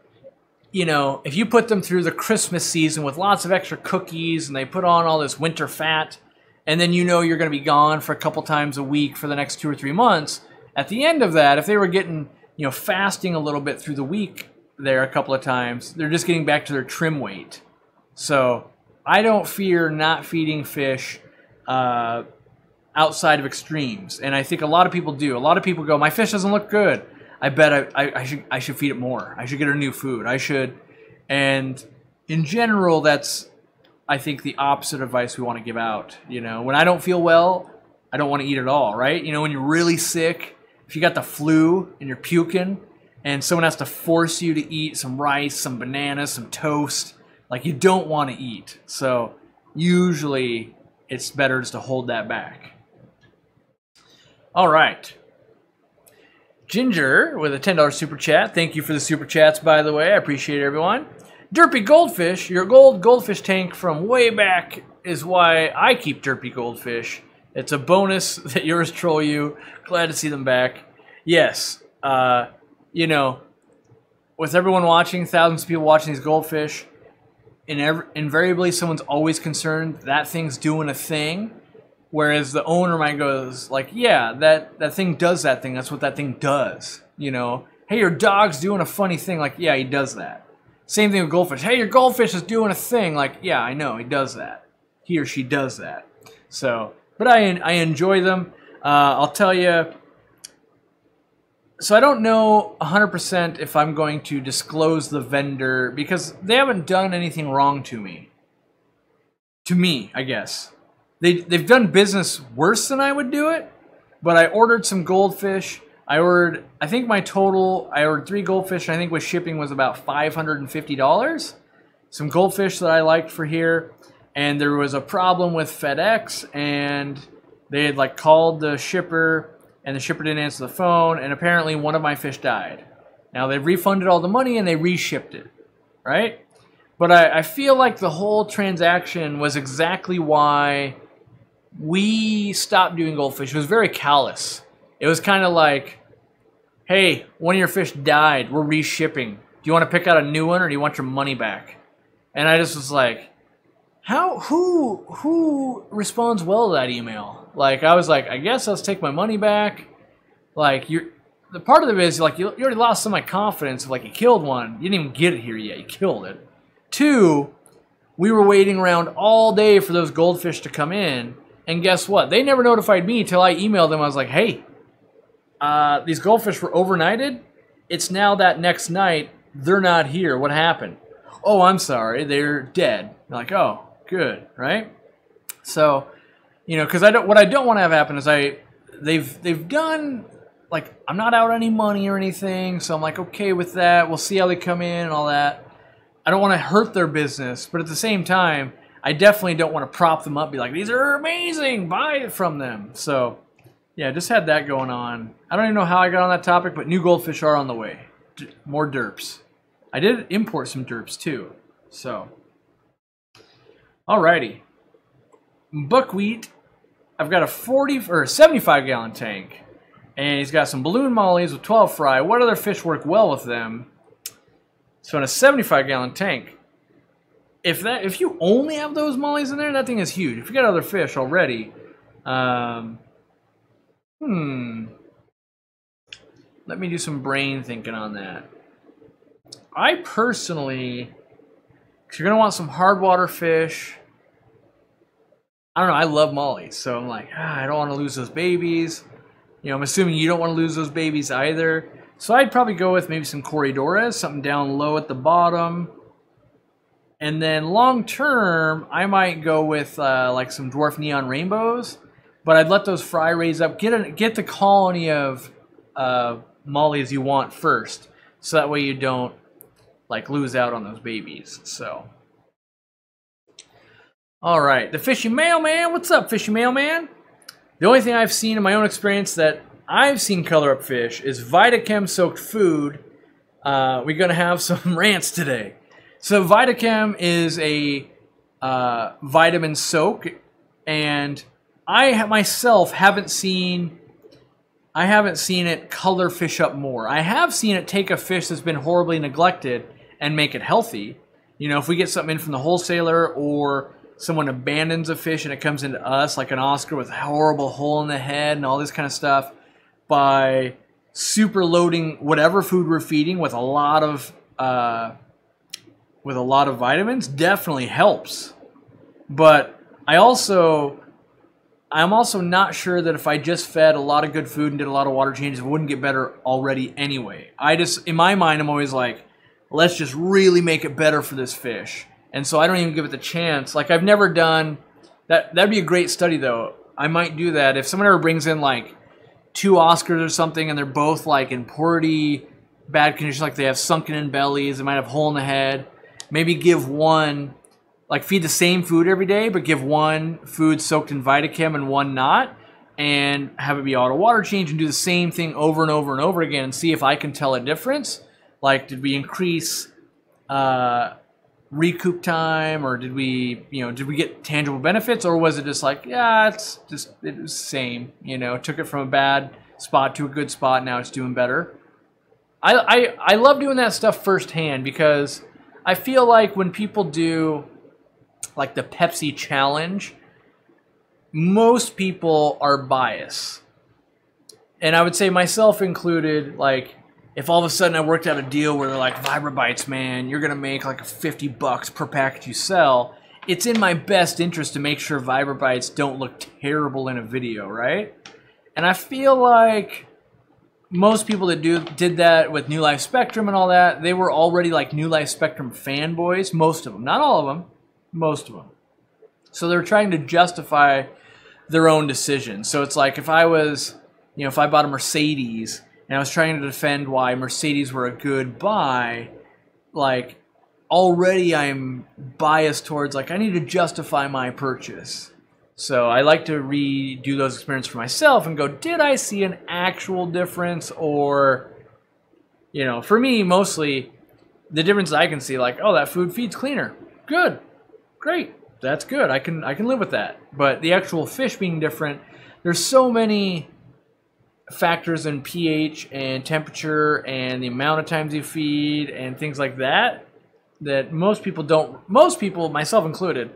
you know, if you put them through the Christmas season with lots of extra cookies and they put on all this winter fat, and then you know you're going to be gone for a couple times a week for the next 2 or 3 months. At the end of that, if they were getting, you know, fasting a little bit through the week there a couple of times, they're just getting back to their trim weight. So I don't fear not feeding fish outside of extremes. And I think a lot of people do. A lot of people go, my fish doesn't look good. I bet I should feed it more. I should get her new food. I should. And in general, that's, I think, the opposite advice we want to give out. You know, when I don't feel well, I don't want to eat at all, right? You know, when you're really sick, if you got the flu and you're puking and someone has to force you to eat some rice, some bananas, some toast, like you don't want to eat. So usually it's better just to hold that back. All right. Ginger with a $10 super chat. Thank you for the super chats, by the way. I appreciate everyone. Derpy Goldfish, your goldfish tank from way back is why I keep Derpy Goldfish. It's a bonus that yours troll you. Glad to see them back. Yes, you know, with everyone watching, thousands of people watching these goldfish, invariably someone's always concerned that thing's doing a thing. Whereas the owner might goes like, yeah, that thing does that thing. That's what that thing does. You know, hey, your dog's doing a funny thing. Like, yeah, he does that. Same thing with goldfish. Hey, your goldfish is doing a thing. Like, yeah, I know, he does that. He or she does that. So, but I enjoy them. I'll tell you. So I don't know 100% if I'm going to disclose the vendor because they haven't done anything wrong to me. To me, I guess. They've done business worse than I would do it, but I ordered some goldfish. I think my total, I ordered 3 goldfish, and I think with shipping was about $550. Some goldfish that I liked for here, and there was a problem with FedEx, and they had like called the shipper, and the shipper didn't answer the phone, and apparently one of my fish died. Now they've refunded all the money, and they reshipped it, right? But I feel like the whole transaction was exactly why we stopped doing goldfish. It was very callous. It was kind of like, hey, one of your fish died. We're reshipping. Do you want to pick out a new one or do you want your money back? And I just was like, who responds well to that email? Like, I was like, I guess let's take my money back. Like, the part of it is, like, you already lost some of my confidence. Like, you killed one. You didn't even get it here yet. You killed it. Two, we were waiting around all day for those goldfish to come in. And guess what? They never notified me until I emailed them. I was like, hey, these goldfish were overnighted. It's now that next night. They're not here. What happened? Oh, I'm sorry. They're dead. You're like, oh, good, right? So, you know, because what I don't want to have happen is they've done, like, I'm not out any money or anything, so I'm like, okay with that. We'll see how they come in and all that. I don't want to hurt their business, but at the same time, I definitely don't want to prop them up, be like, these are amazing, buy it from them. So, yeah, just had that going on. I don't even know how I got on that topic, but new goldfish are on the way. More derps. I did import some derps too. So, alrighty. Buckwheat. I've got a 75-gallon tank, and he's got some balloon mollies with 12 fry. What other fish work well with them? So in a 75-gallon tank, if you only have those mollies in there, that thing is huge. If you got other fish already, let me do some brain thinking on that. I personally, because you're going to want some hard water fish. I don't know, I love mollies, so I'm like, I don't want to lose those babies. You know, I'm assuming you don't want to lose those babies either. So I'd probably go with maybe some Corydoras, something down low at the bottom. And then long term, I might go with like some dwarf neon rainbows, but I'd let those fry raise up. Get the colony of mollies you want first, so that way you don't like lose out on those babies. So, all right, the fishy mailman. What's up, fishy mailman? The only thing I've seen in my own experience that I've seen color up fish is Vitachem soaked food. We're gonna have some rants today. So Vitachem is a vitamin soak, and I myself haven't seen it color fish up more. I have seen it take a fish that's been horribly neglected and make it healthy. You know, if we get something in from the wholesaler or someone abandons a fish and it comes into us, like an Oscar with a horrible hole in the head and all this kind of stuff, by super loading whatever food we're feeding with a lot of vitamins, definitely helps. But I'm also not sure that if I just fed a lot of good food and did a lot of water changes, it wouldn't get better already anyway. In my mind, I'm always like, let's just really make it better for this fish. And so I don't even give it the chance. Like, I've never done that. That'd be a great study, though. I might do that. If someone ever brings in, like, 2 Oscars or something, and they're both, like, in pretty bad condition, like they have sunken in bellies, they might have a hole in the head, maybe give one... Like, feed the same food every day, but give one food soaked in Vitachem and one not, and have it be auto water change, and do the same thing over and over and over again, and see if I can tell a difference. Like, did we increase recoup time, or did we, you know, did we get tangible benefits, or was it just like, yeah, it was the same, you know, took it from a bad spot to a good spot, now it's doing better. I love doing that stuff firsthand, because I feel like when people do like the Pepsi challenge, most people are biased. And I would say myself included, like, if all of a sudden I worked out a deal where they're like, Vibra Bites, man, you're going to make like $50 per package you sell, it's in my best interest to make sure Vibra Bites don't look terrible in a video, right? And I feel like most people that did that with New Life Spectrum and all that, they were already like New Life Spectrum fanboys, most of them, not all of them. Most of them. So they're trying to justify their own decisions. So it's like, if I was, you know, if I bought a Mercedes and I was trying to defend why Mercedes were a good buy, like, already I'm biased towards, like, I need to justify my purchase. So I like to redo those experiences for myself and go, did I see an actual difference? Or, you know, for me, mostly the difference I can see, like, oh, that food feeds cleaner. Good. Great, that's good. I can live with that. But the actual fish being different, there's so many factors in pH and temperature and the amount of times you feed and things like that, that most people, myself included,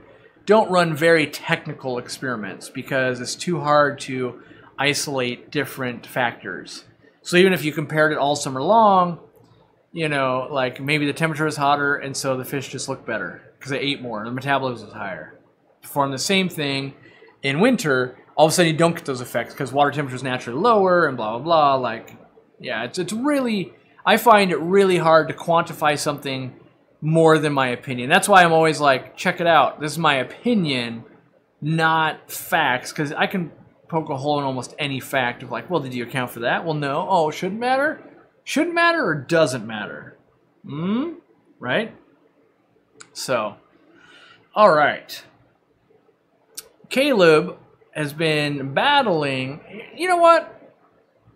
don't run very technical experiments because it's too hard to isolate different factors. So even if you compared it all summer long, you know, like maybe the temperature is hotter and so the fish just look better because they ate more and the metabolism is higher. Perform the same thing in winter, all of a sudden you don't get those effects because water temperature is naturally lower and blah, blah, blah. Like, yeah, it's really, I find it really hard to quantify something more than my opinion. That's why I'm always like, check it out. This is my opinion, not facts, because I can poke a hole in almost any fact of like, well, did you account for that? Well, no. Oh, it shouldn't matter? Shouldn't matter or doesn't matter? Right? So, all right. Caleb has been battling. You know what?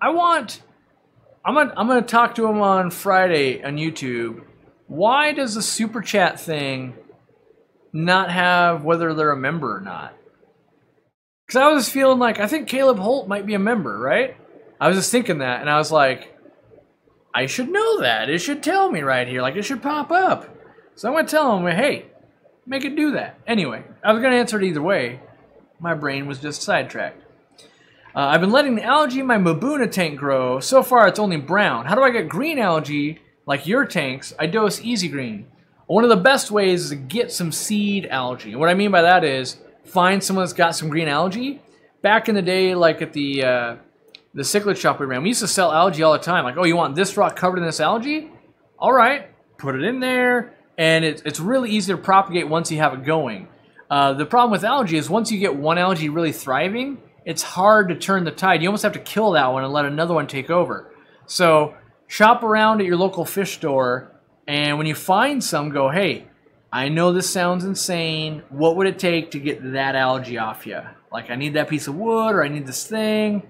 I'm gonna talk to him on Friday on YouTube. Why does the super chat thing not have whether they're a member or not? Because I was feeling like I think Caleb Holt might be a member, right? I was just thinking that, and I was like, I should know that. It should tell me right here. Like, it should pop up. So I'm going to tell him, hey, make it do that. Anyway, I was going to answer it either way. My brain was just sidetracked. I've been letting the algae in my Mabuna tank grow. So far, it's only brown. How do I get green algae like your tanks? I dose Easy Green. One of the best ways is to get some seed algae. And what I mean by that is find someone that's got some green algae. Back in the day, like at the cichlid shop we ran, we used to sell algae all the time. Like, oh, you want this rock covered in this algae? All right, put it in there. And it's really easy to propagate once you have it going. The problem with algae is once you get one algae really thriving, it's hard to turn the tide. You almost have to kill that one and let another one take over. So shop around at your local fish store. And when you find some, go, hey, I know this sounds insane. What would it take to get that algae off you? Like, I need that piece of wood or I need this thing.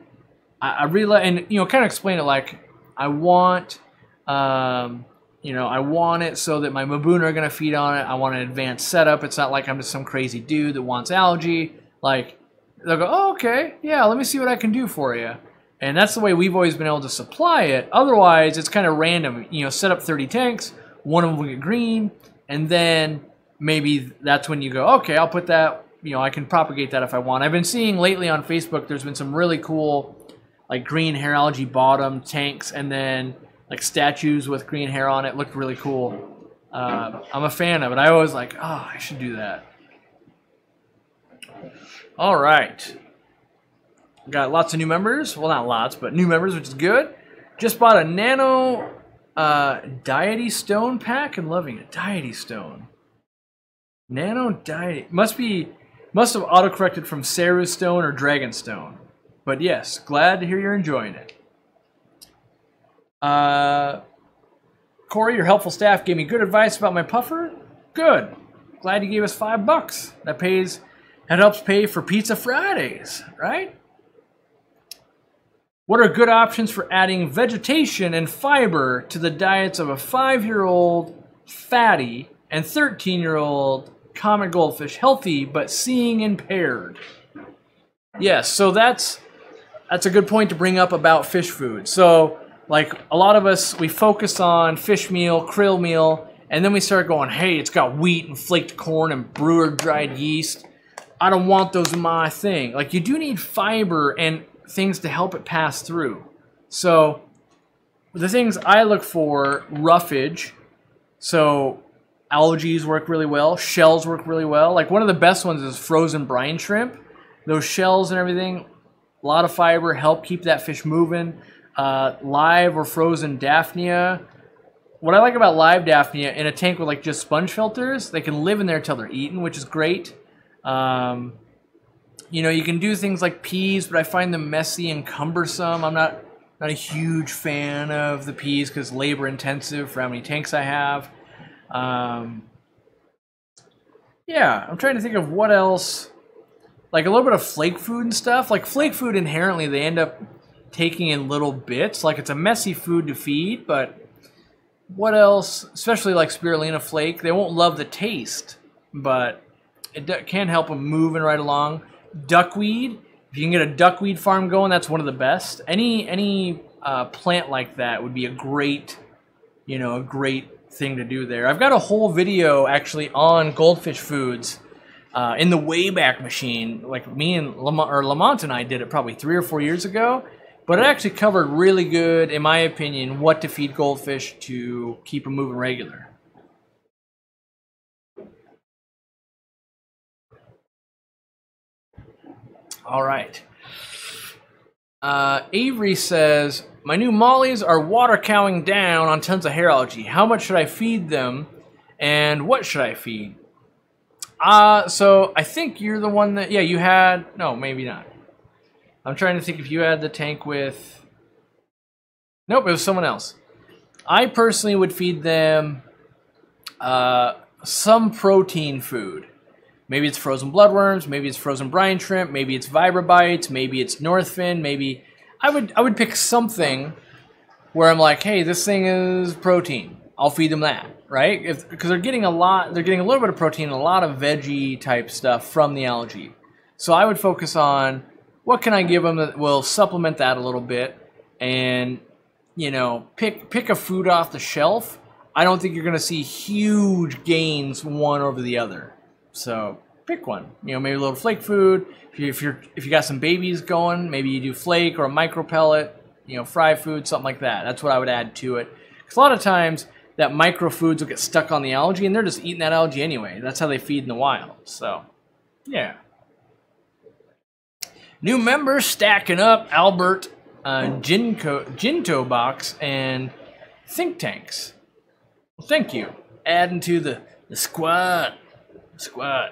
I really, and you know, kind of explain it like I want, you know, I want it so that my Mabuna are going to feed on it. I want an advanced setup. It's not like I'm just some crazy dude that wants algae. Like, they'll go, oh, okay, yeah, let me see what I can do for you. And that's the way we've always been able to supply it. Otherwise, it's kind of random. You know, set up 30 tanks, one of them will get green, and then maybe that's when you go, okay, I'll put that, you know, I can propagate that if I want. I've been seeing lately on Facebook, there's been some really cool, like green hair algae bottom tanks, and then like statues with green hair on it. Looked really cool. I'm a fan of it. I always like, oh, I should do that. All right. Got lots of new members. Well, not lots, but new members, which is good. Just bought a nano diety stone pack and loving it. Diety stone. Nano diety. Must have autocorrected from Seru stone or dragon stone. But yes, glad to hear you're enjoying it. Cory, your helpful staff gave me good advice about my puffer. Good. Glad you gave us $5. That helps pay for Pizza Fridays, right? What are good options for adding vegetation and fiber to the diets of a 5-year-old fatty and 13-year-old common goldfish, healthy but seeing impaired? Yes, so that's a good point to bring up about fish food. So, like, a lot of us, we focus on fish meal, krill meal, and then we start going, hey, it's got wheat and flaked corn and brewer dried yeast. I don't want those my thing. Like, you do need fiber and things to help it pass through. So, the things I look for, roughage. So, algae work really well. Shells work really well. Like, one of the best ones is frozen brine shrimp. Those shells and everything, a lot of fiber, help keep that fish moving. Live or frozen Daphnia. What I like about live Daphnia, in a tank with like just sponge filters, they can live in there till they're eaten, which is great. You know, you can do things like peas, but I find them messy and cumbersome. I'm not a huge fan of the peas because labor intensive for how many tanks I have. Yeah, I'm trying to think of what else. Like a little bit of flake food and stuff. Like flake food inherently, they end up taking in little bits. Like it's a messy food to feed, but what else? Especially like spirulina flake. They won't love the taste, but it can help them moving right along. Duckweed. If you can get a duckweed farm going, that's one of the best. Any plant like that would be a great, you know, a great thing to do there. I've got a whole video actually on goldfish foods in the Wayback Machine, like me and Lamont and I did it probably 3 or 4 years ago, but it actually covered really good, in my opinion, what to feed goldfish to keep them moving regular. All right. Avery says, my new mollies are water cowing down on tons of hair algae. How much should I feed them, and what should I feed? So I think you're the one that, yeah, you had, no, maybe not. I'm trying to think if you had the tank with, nope, it was someone else. I personally would feed them some protein food. Maybe it's frozen bloodworms, maybe it's frozen brine shrimp, maybe it's Vibra Bites, maybe it's Northfin, maybe I would pick something where I'm like, hey, this thing is protein. I'll feed them that, right? Because they're getting a little bit of protein and a lot of veggie type stuff from the algae. So I would focus on what can I give them that will supplement that a little bit, and you know, pick a food off the shelf. I don't think you're going to see huge gains one over the other. So pick one, you know, maybe a little flake food. If you got some babies going, maybe you do flake or a micro pellet, you know, fry food, something like that. That's what I would add to it. Because a lot of times that micro foods will get stuck on the algae, and they're just eating that algae anyway. That's how they feed in the wild. So, yeah. New members stacking up: Albert, Ginto Box, and Think Tanks. Well, thank you. Adding to the squad. Squad.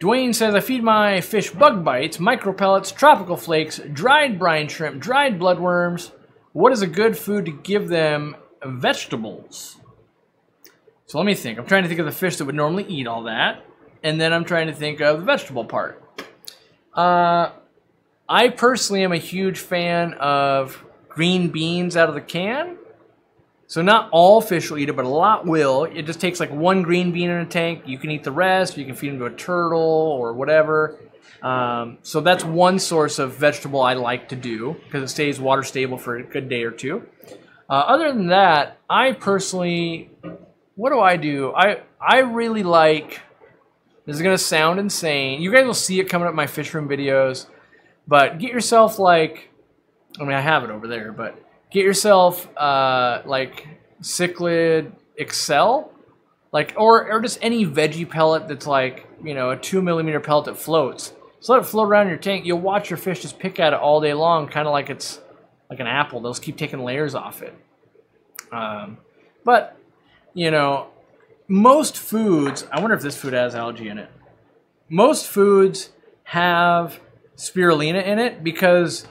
Dwayne says, I feed my fish bug bites, micro pellets, tropical flakes, dried brine shrimp, dried bloodworms. What is a good food to give them? Vegetables. So let me think. I'm trying to think of the fish that would normally eat all that, and then I'm trying to think of the vegetable part. I personally am a huge fan of green beans out of the can. So not all fish will eat it, but a lot will. It just takes like one green bean in a tank. You can eat the rest. You can feed them to a turtle or whatever. So that's one source of vegetable I like to do because it stays water stable for a good day or two. Other than that, I personally, what do? I really like, this is going to sound insane. You guys will see it coming up in my fish room videos, but get yourself like, I mean, I have it over there, but get yourself like Cichlid Excel, like or just any veggie pellet that's like, you know, a 2mm pellet that floats. So let it float around in your tank. You'll watch your fish just pick at it all day long, kind of like it's like an apple. They'll just keep taking layers off it. But you know, most foods. I wonder if this food has algae in it. Most foods have spirulina in it because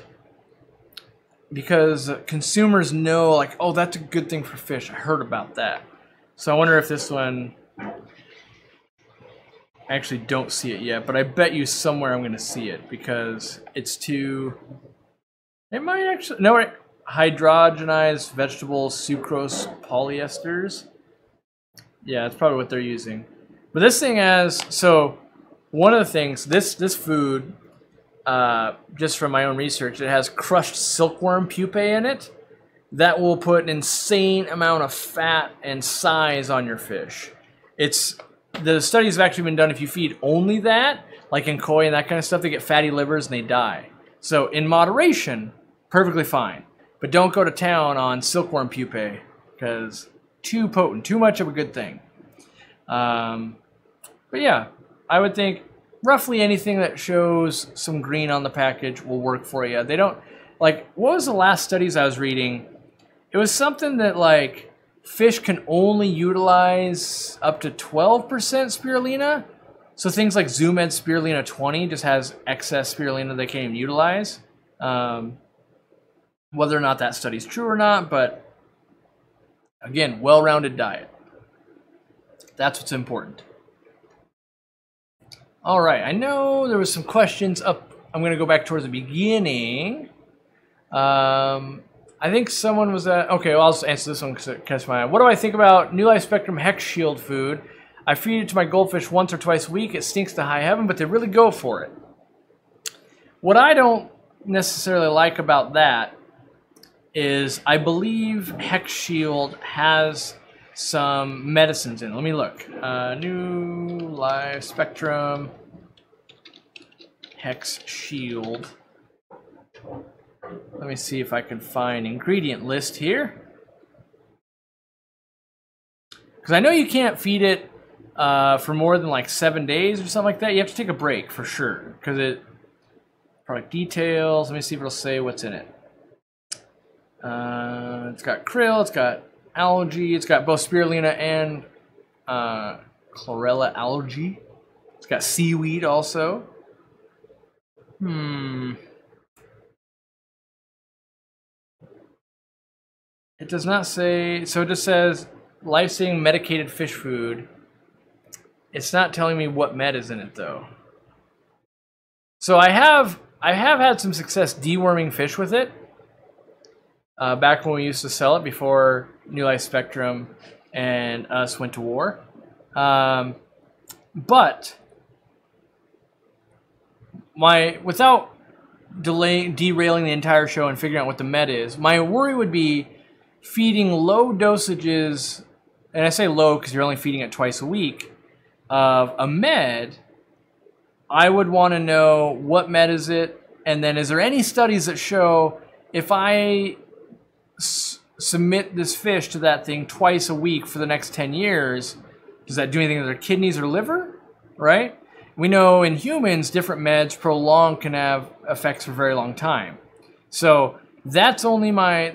consumers know, like, oh, that's a good thing for fish. I heard about that. So I wonder if this one, I actually don't see it yet, but I bet you somewhere I'm going to see it because it's too, it might actually, no, right, hydrogenized vegetable sucrose polyesters. Yeah, that's probably what they're using. But this thing has, so one of the things, this food, just from my own research, it has crushed silkworm pupae in it that will put an insane amount of fat and size on your fish. It's, the studies have actually been done, if you feed only that, like in koi and that kind of stuff, they get fatty livers and they die. So in moderation, perfectly fine. But don't go to town on silkworm pupae because too potent, too much of a good thing. But yeah, I would think roughly anything that shows some green on the package will work for you. They don't, like, what was the last studies I was reading? It was something that, like, fish can only utilize up to 12% spirulina. So things like Zoo Med Spirulina 20 just has excess spirulina they can't even utilize. Whether or not that study's true or not, but again, well-rounded diet. That's what's important. All right, I know there was some questions up. I'm going to go back towards the beginning. I think someone was at, okay, well, I'll just answer this one because it catches my eye. What do I think about New Life Spectrum Hex Shield food? I feed it to my goldfish once or twice a week. It stinks to high heaven, but they really go for it. What I don't necessarily like about that is I believe Hex Shield has some medicines in. Let me look. New Life Spectrum. Hex Shield. Let me see if I can find ingredient list here. Because I know you can't feed it for more than like 7 days or something like that. You have to take a break for sure. Because it... Product details. Let me see if it'll say what's in it. It's got krill. It's got algae. It's got both spirulina and chlorella algae. It's got seaweed also. It does not say, so it just says lysine medicated fish food. It's not telling me what med is in it though. So I have had some success deworming fish with it. Back when we used to sell it before New Life Spectrum and us went to war. But without derailing the entire show and figuring out what the med is, my worry would be feeding low dosages, and I say low because you're only feeding it twice a week, of a med. I would want to know what med is it, and then is there any studies that show if I submit this fish to that thing twice a week for the next 10 years, does that do anything to their kidneys or liver, right? We know in humans, different meds prolonged can have effects for a very long time. So that's only my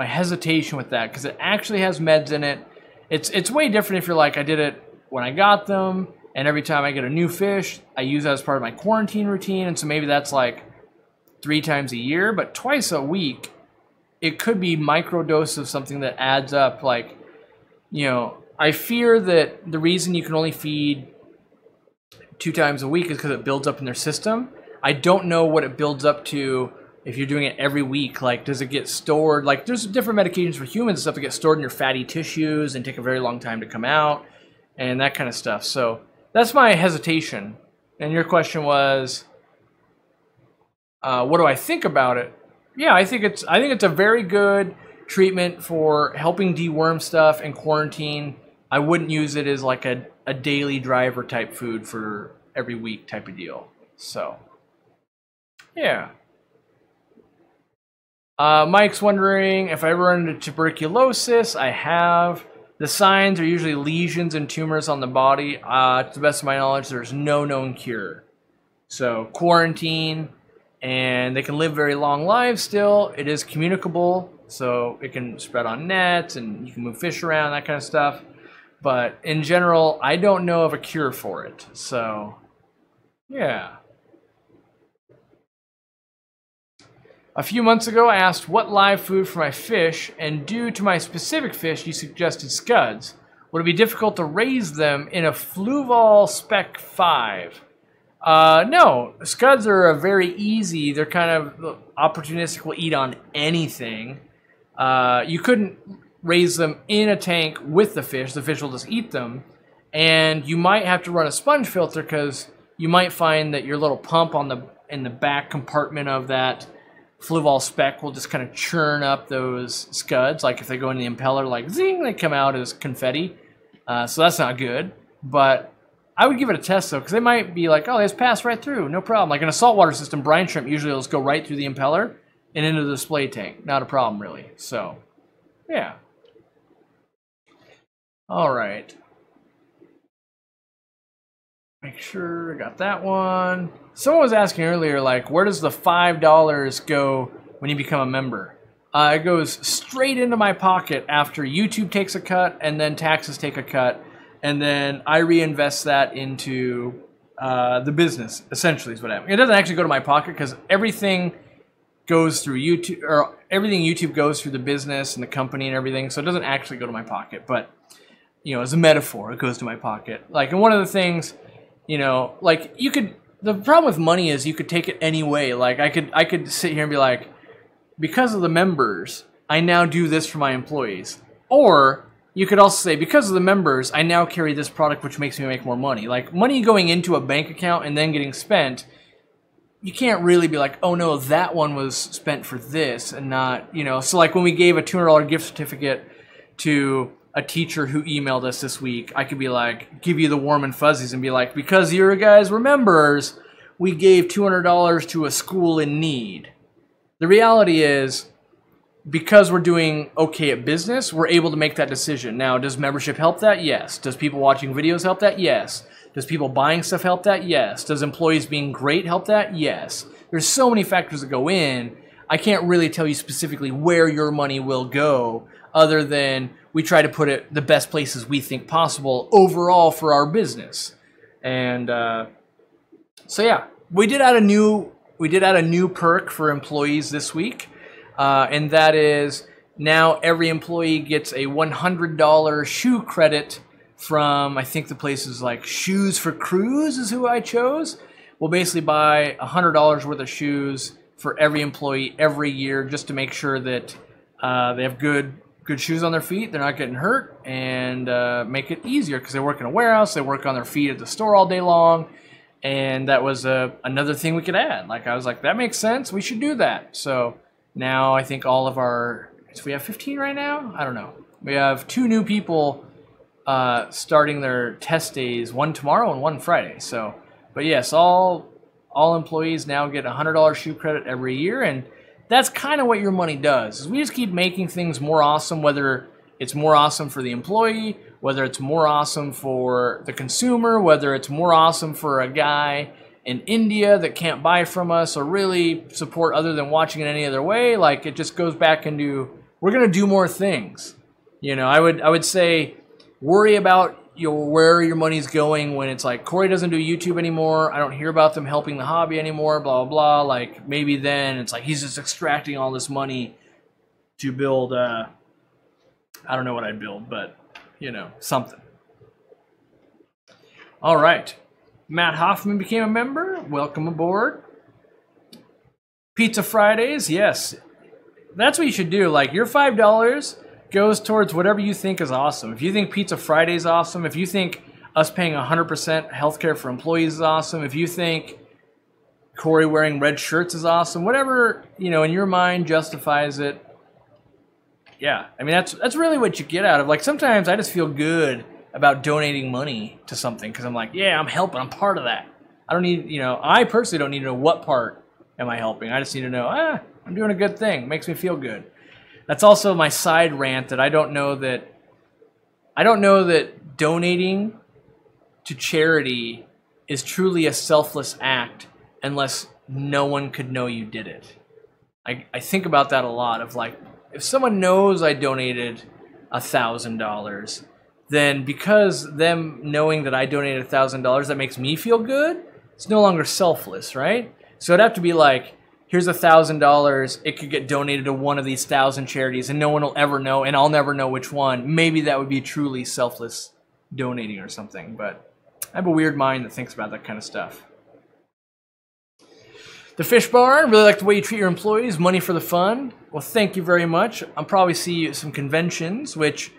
hesitation with that, because it actually has meds in it. It's way different if you're like, I did it when I got them, and every time I get a new fish, I use that as part of my quarantine routine, and so maybe that's like 3 times a year, but twice a week, it could be microdose of something that adds up. Like, you know, I fear that the reason you can only feed 2 times a week is because it builds up in their system. I don't know what it builds up to if you're doing it every week. Like, does it get stored? Like, there's different medications for humans and stuff that get stored in your fatty tissues and take a very long time to come out and that kind of stuff. So that's my hesitation. And your question was, what do I think about it? Yeah, I think it's a very good treatment for helping deworm stuff and quarantine. I wouldn't use it as like a daily driver type food for every week type of deal. So, yeah. Mike's wondering if I ever run into tuberculosis. I have. The signs are usually lesions and tumors on the body. To the best of my knowledge, there's no known cure. So, quarantine, and they can live very long lives still. It is communicable, so it can spread on nets, and you can move fish around, that kind of stuff. But in general, I don't know of a cure for it. So, yeah. A few months ago, I asked what live food for my fish, and due to my specific fish, you suggested scuds. Would it be difficult to raise them in a Fluval Spec 5? No, scuds are a very easy, they're kind of opportunistic, will eat on anything. You couldn't raise them in a tank with the fish will just eat them. And you might have to run a sponge filter because you might find that your little pump in the back compartment of that Fluval Spec will just kind of churn up those scuds. Like if they go in the impeller, like zing, they come out as confetti. So that's not good. But I would give it a test though, because they might be like, oh, they just passed right through, no problem. Like in a saltwater system, brine shrimp usually will just go right through the impeller and into the display tank. Not a problem really. So, yeah. All right. Make sure I got that one. Someone was asking earlier, like, where does the $5 go when you become a member? It goes straight into my pocket after YouTube takes a cut and then taxes take a cut. And then I reinvest that into the business, essentially is what happened. It doesn't actually go to my pocket because everything goes through YouTube, or everything YouTube goes through the business and the company and everything. So it doesn't actually go to my pocket, but, you know, as a metaphor, it goes to my pocket. Like, and one of the things, you know, like you could, the problem with money is you could take it any way. Like I could sit here and be like, because of the members, I now do this for my employees. Or you could also say, because of the members, I now carry this product, which makes me make more money. Like money going into a bank account and then getting spent, you can't really be like, oh no, that one was spent for this and not, you know. So like when we gave a $200 gift certificate to a teacher who emailed us this week, I could be like, give you the warm and fuzzies and be like, because you guys were members, we gave $200 to a school in need. The reality is, because we're doing okay at business, we're able to make that decision. Now, does membership help that? Yes. Does people watching videos help that? Yes. Does people buying stuff help that? Yes. Does employees being great help that? Yes. There's so many factors that go in. I can't really tell you specifically where your money will go, other than we try to put it the best places we think possible overall for our business. And so yeah, we did add a new perk for employees this week. And that is, now every employee gets a $100 shoe credit from, I think the place is like Shoes for Crews is who I chose. We'll basically buy $100 worth of shoes for every employee every year, just to make sure that they have good shoes on their feet, they're not getting hurt, and make it easier because they work in a warehouse, they work on their feet at the store all day long. And that was another thing we could add. Like, I was like, that makes sense, we should do that. So now I think all of our, so we have 15 right now? I don't know. We have 2 new people starting their test days, one tomorrow and one Friday. So, but yes, all employees now get $100 shoe credit every year, and that's kind of what your money does, is we just keep making things more awesome, whether it's more awesome for the employee, whether it's more awesome for the consumer, whether it's more awesome for a guy in India that can't buy from us or really support other than watching it any other way. Like, it just goes back into, we're gonna do more things. You know, I would say worry about where your money's going when it's like, Cory doesn't do YouTube anymore, I don't hear about them helping the hobby anymore, blah, blah, blah. Like, maybe then it's like he's just extracting all this money to build, I don't know what I'd build, but you know, something. All right. Matt Hoffman became a member. Welcome aboard. Pizza Fridays, yes. That's what you should do. Like, your $5 goes towards whatever you think is awesome. If you think Pizza Fridays is awesome, if you think us paying 100% healthcare for employees is awesome, if you think Cory wearing red shirts is awesome, whatever, you know, in your mind justifies it. Yeah, I mean, that's really what you get out of. Like, sometimes I just feel good about donating money to something, because I'm like, yeah, I'm helping, I'm part of that. I don't need, you know, I personally don't need to know what part am I helping. I just need to know, ah, I'm doing a good thing, makes me feel good. That's also my side rant, that I don't know that donating to charity is truly a selfless act unless no one could know you did it. I think about that a lot, of like, if someone knows I donated $1,000, then because them knowing that I donated $1,000, that makes me feel good, it's no longer selfless, right? So it'd have to be like, here's $1,000, it could get donated to one of these 1,000 charities and no one will ever know, and I'll never know which one. Maybe that would be truly selfless donating or something, but I have a weird mind that thinks about that kind of stuff. The Fish Barn, really like the way you treat your employees, money for the fun. Well, thank you very much. I'll probably see you at some conventions, which...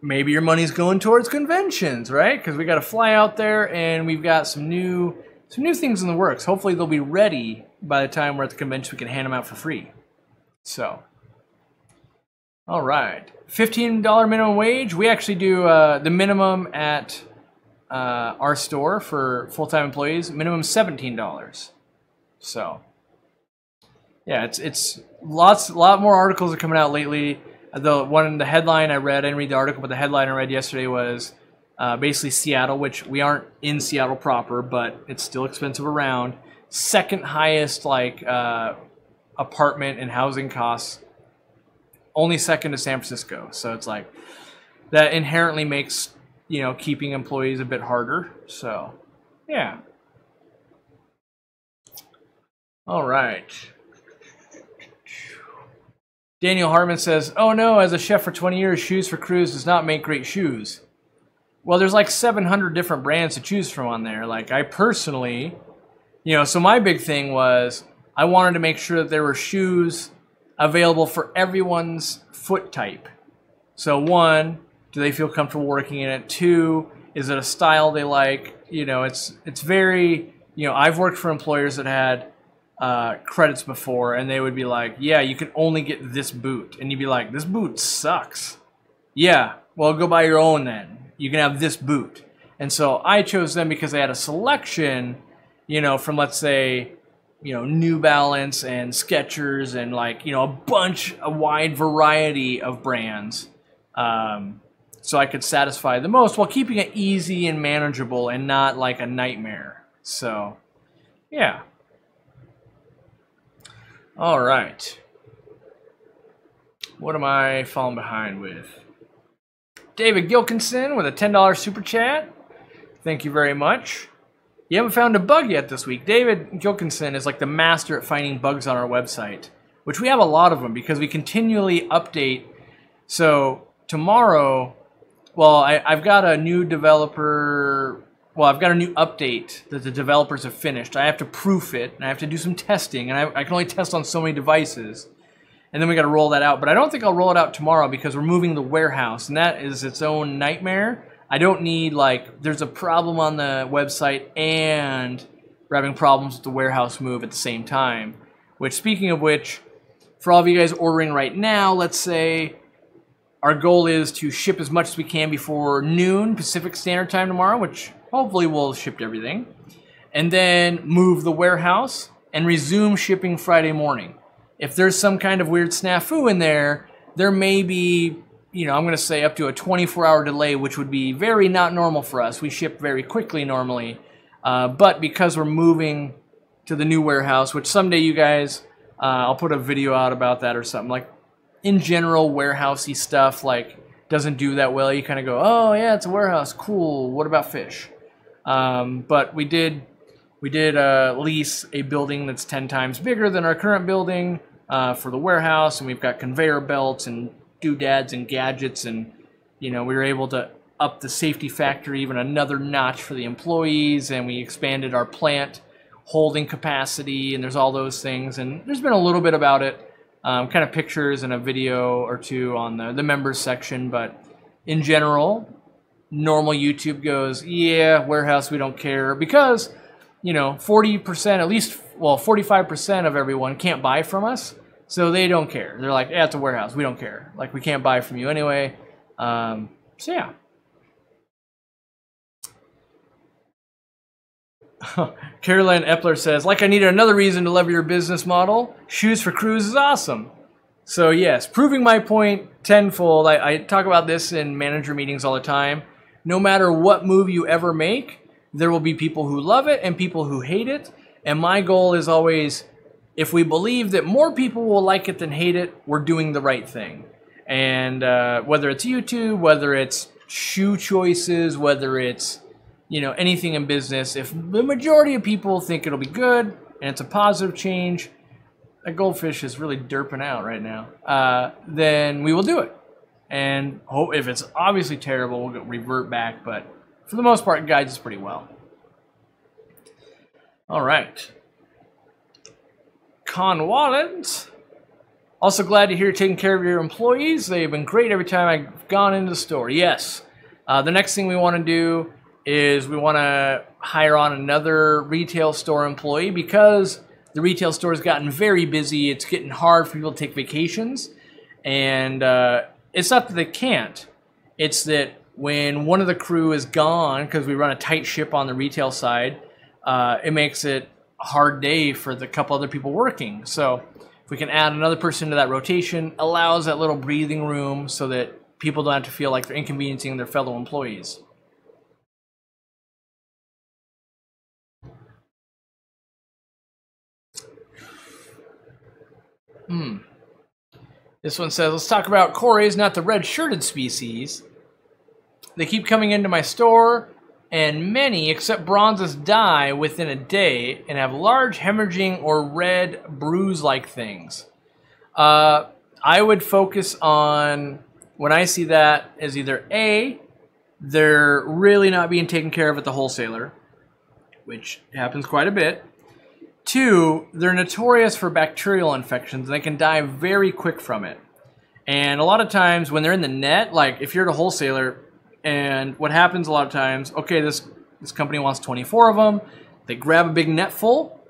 maybe your money's going towards conventions, right? Because we got to fly out there, and we've got some new things in the works. Hopefully they'll be ready by the time we're at the convention. We can hand them out for free. So, all right, $15 minimum wage. We actually do the minimum at our store for full-time employees. Minimum $17. So, yeah, it's lot more articles are coming out lately. The headline I read, I didn't read the article, but the headline I read yesterday was basically Seattle, which we aren't in Seattle proper, but it's still expensive around. Second highest, like, apartment and housing costs, only second to San Francisco. So it's like, that inherently makes, you know, keeping employees a bit harder. So, yeah. All right. Daniel Hartman says, oh no, as a chef for 20 years, Shoes for Crews does not make great shoes. Well, there's like 700 different brands to choose from on there. Like, I personally, you know, so my big thing was I wanted to make sure that there were shoes available for everyone's foot type. So one, do they feel comfortable working in it? Two, is it a style they like? You know, it's very, you know, I've worked for employers that had credits before, and they would be like, yeah, you can only get this boot, and you'd be like, this boot sucks, yeah, well, go buy your own then. You can have this boot. And so I chose them because they had a selection, you know, from, let's say, you know, New Balance and Skechers and, like, you know, a wide variety of brands. So I could satisfy the most while keeping it easy and manageable and not like a nightmare. So, yeah. All right. What am I falling behind with? David Gilkinson with a $10 super chat. Thank you very much. You haven't found a bug yet this week. David Gilkinson is like the master at finding bugs on our website, which we have a lot of them because we continually update. So tomorrow, well, I've got a new developer. Well, I've got a new update that the developers have finished. I have to proof it, and I have to do some testing, and I can only test on so many devices. And then we got to roll that out. But I don't think I'll roll it out tomorrow because we're moving the warehouse, and that is its own nightmare. I don't need, like, there's a problem on the website and we're having problems with the warehouse move at the same time. Which, speaking of which, for all of you guys ordering right now, let's say our goal is to ship as much as we can before noon Pacific Standard Time tomorrow, which hopefully we'll have shipped everything. And then move the warehouse and resume shipping Friday morning. If there's some kind of weird snafu in there, there may be, you know, I'm going to say up to a 24-hour delay, which would be very not normal for us. We ship very quickly normally. But because we're moving to the new warehouse, which someday you guys, I'll put a video out about that or something. Like, in general, warehousey stuff, like, doesn't do that well. You kind of go, oh, yeah, it's a warehouse. Cool. What about fish? But we did lease a building that's 10 times bigger than our current building for the warehouse, and we've got conveyor belts and doodads and gadgets, and, you know, we were able to up the safety factor even another notch for the employees, and we expanded our plant holding capacity, and there's all those things. And there's been a little bit about it, kind of pictures and a video or two on the members section. But in general, normal YouTube goes, yeah, warehouse, we don't care, because, you know, 40%, at least, well, 45% of everyone can't buy from us, so they don't care. They're like, yeah, it's a warehouse, we don't care. Like, we can't buy from you anyway. So, yeah. Caroline Epler says, like, I need another reason to love your business model. Shoes for Crews is awesome. So, yes, proving my point tenfold. I talk about this in manager meetings all the time. No matter what move you ever make, there will be people who love it and people who hate it. And my goal is always, if we believe that more people will like it than hate it, we're doing the right thing. And whether it's YouTube, whether it's shoe choices, whether it's, you know, anything in business, if the majority of people think it'll be good and it's a positive change, a goldfish is really derping out right now, then we will do it. And if it's obviously terrible, we'll revert back, but for the most part, it guides us pretty well. All right. Con Wallet. Also glad to hear you're taking care of your employees. They've been great every time I've gone into the store. Yes. The next thing we want to do is we want to hire on another retail store employee, because the retail store has gotten very busy. It's getting hard for people to take vacations. And it's not that they can't. It's that when one of the crew is gone, because we run a tight ship on the retail side, it makes it a hard day for the couple other people working. So if we can add another person to that rotation, allows that little breathing room so that people don't have to feel like they're inconveniencing their fellow employees. This one says, let's talk about Cory's, not the red-shirted species. They keep coming into my store, and many, except bronzes, die within a day and have large hemorrhaging or red bruise-like things. I would focus on, when I see that, as either A, they're really not being taken care of at the wholesaler, which happens quite a bit. Two, they're notorious for bacterial infections, and they can die very quick from it. And a lot of times when they're in the net, like if you're at a wholesaler, and what happens a lot of times, okay, this company wants 24 of them. They grab a big net full,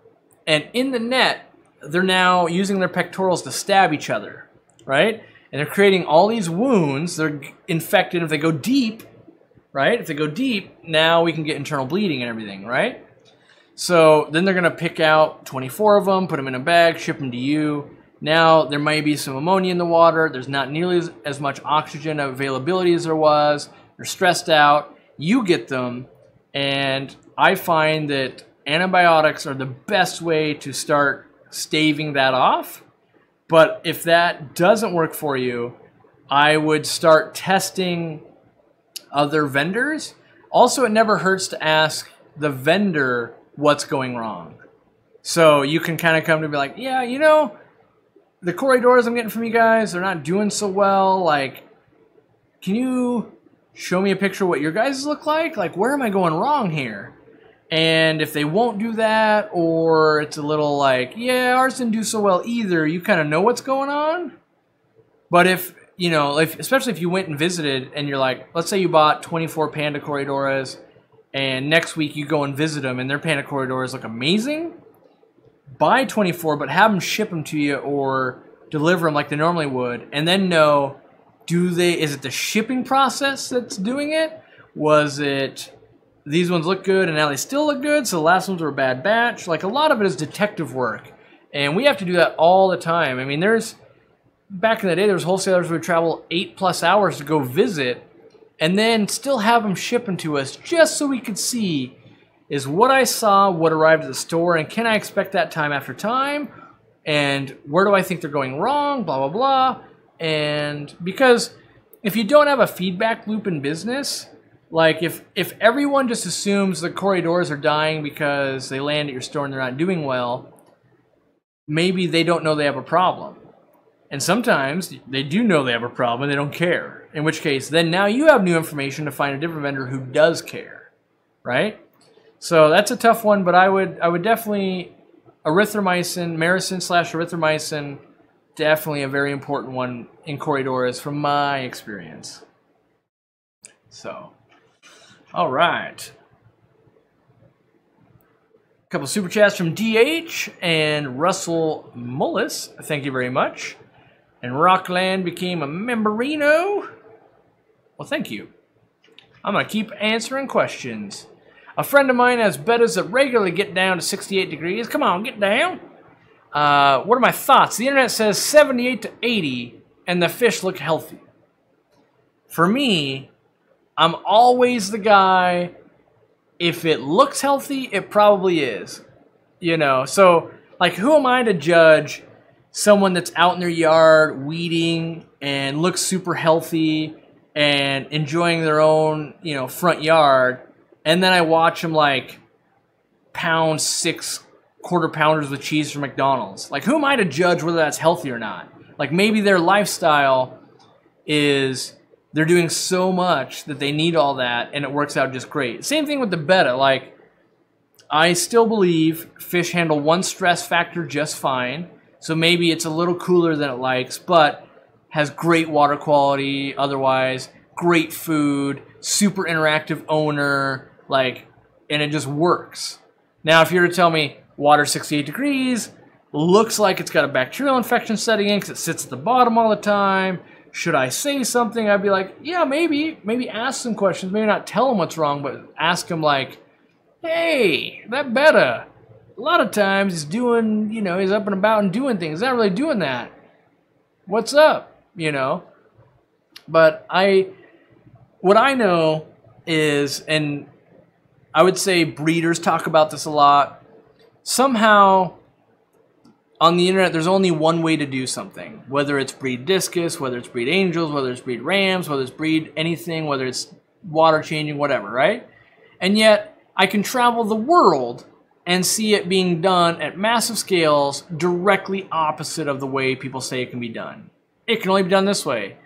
and in the net, they're now using their pectorals to stab each other, right? And they're creating all these wounds. They're infected. If they go deep, right? If they go deep, now we can get internal bleeding and everything, right? So then they're going to pick out 24 of them, put them in a bag, ship them to you. Now there may be some ammonia in the water. There's not nearly as much oxygen availability as there was. They're stressed out. You get them. And I find that antibiotics are the best way to start staving that off. But if that doesn't work for you, I would start testing other vendors. Also, it never hurts to ask the vendor what's going wrong. So you can kind of come to be like, yeah, you know, the Corydors I'm getting from you guys, they're not doing so well. Like, can you show me a picture of what your guys look like? Like, where am I going wrong here? And if they won't do that, or it's a little like, yeah, ours didn't do so well either, you kind of know what's going on. But if, you know, if, especially if you went and visited and you're like, let's say you bought 24 Panda Corydoras, and next week you go and visit them and their Panda Corydoras look amazing, buy 24, but have them ship them to you or deliver them like they normally would. And then know, is it the shipping process that's doing it? Was it, these ones look good, and now they still look good, so the last ones were a bad batch. Like, a lot of it is detective work, and we have to do that all the time. I mean, back in the day, there was wholesalers who would travel 8+ hours to go visit, and then still have them shipping to us just so we could see, is what I saw what arrived at the store, and can I expect that time after time, and where do I think they're going wrong, blah, blah, blah. And because if you don't have a feedback loop in business, like, if everyone just assumes the Corydors are dying because they land at your store and they're not doing well, maybe they don't know they have a problem. And sometimes they do know they have a problem and they don't care. In which case, then now you have new information to find a different vendor who does care, right? So that's a tough one, but I would definitely, erythromycin, Maricin/erythromycin, definitely a very important one in Corydoras from my experience. So... all right. A couple super chats from DH and Russell Mullis. Thank you very much. And Rockland became a memberino. Well, thank you. I'm going to keep answering questions. A friend of mine has bettas that regularly get down to 68 degrees. Come on, get down. What are my thoughts? The internet says 78 to 80 and the fish look healthy. For me... I'm always the guy, if it looks healthy, it probably is, you know? So, like, who am I to judge someone that's out in their yard weeding and looks super healthy and enjoying their own, you know, front yard, and then I watch them, like, pound 6 quarter-pounders with cheese from McDonald's? Like, who am I to judge whether that's healthy or not? Like, maybe their lifestyle is... they're doing so much that they need all that, and it works out just great. Same thing with the betta. Like, I still believe fish handle one stress factor just fine. So maybe it's a little cooler than it likes, but has great water quality otherwise, great food, super interactive owner, like, and it just works. Now, if you were to tell me water 68 degrees, looks like it's got a bacterial infection setting in because it sits at the bottom all the time, should I say something? I'd be like, yeah, maybe. Maybe ask some questions. Maybe not tell them what's wrong, but ask them like, hey, that betta, a lot of times he's doing, you know, he's up and about and doing things. He's not really doing that. What's up? You know? But what I know is, and I would say breeders talk about this a lot, somehow... on the internet, there's only one way to do something, whether it's breed discus, whether it's breed angels, whether it's breed rams, whether it's breed anything, whether it's water changing, whatever, right? And yet, I can travel the world and see it being done at massive scales directly opposite of the way people say it can be done. It can only be done this way.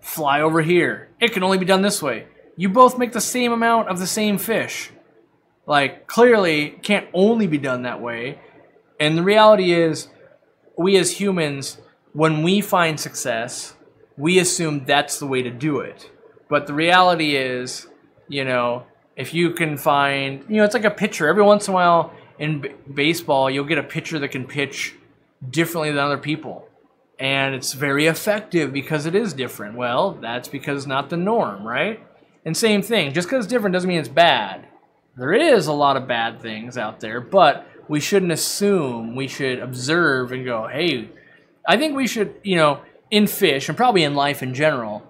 Fly over here. It can only be done this way. You both make the same amount of the same fish. Like, clearly, it can't only be done that way. And the reality is, we as humans, when we find success, we assume that's the way to do it. But the reality is, you know, if you can find, you know, it's like a pitcher. Every once in a while in baseball, you'll get a pitcher that can pitch differently than other people. and it's very effective because it is different. Well, that's because it's not the norm, right? And same thing, just because it's different doesn't mean it's bad. There is a lot of bad things out there, but we shouldn't assume. We should observe and go, hey, I think we should, you know, in fish and probably in life in general,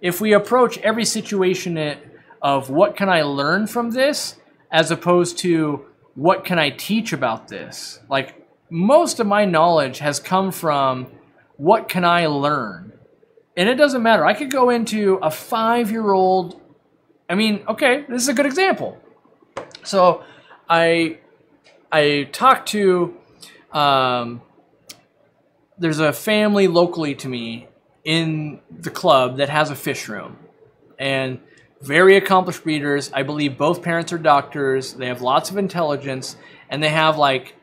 if we approach every situation of what can I learn from this as opposed to what can I teach about this? Like, most of my knowledge has come from what can I learn? And it doesn't matter. I could go into a 5-year-old. I mean, okay, this is a good example. So I talked to, there's a family locally to me in the club that has a fish room. And very accomplished breeders. I believe both parents are doctors. They have lots of intelligence. And they have like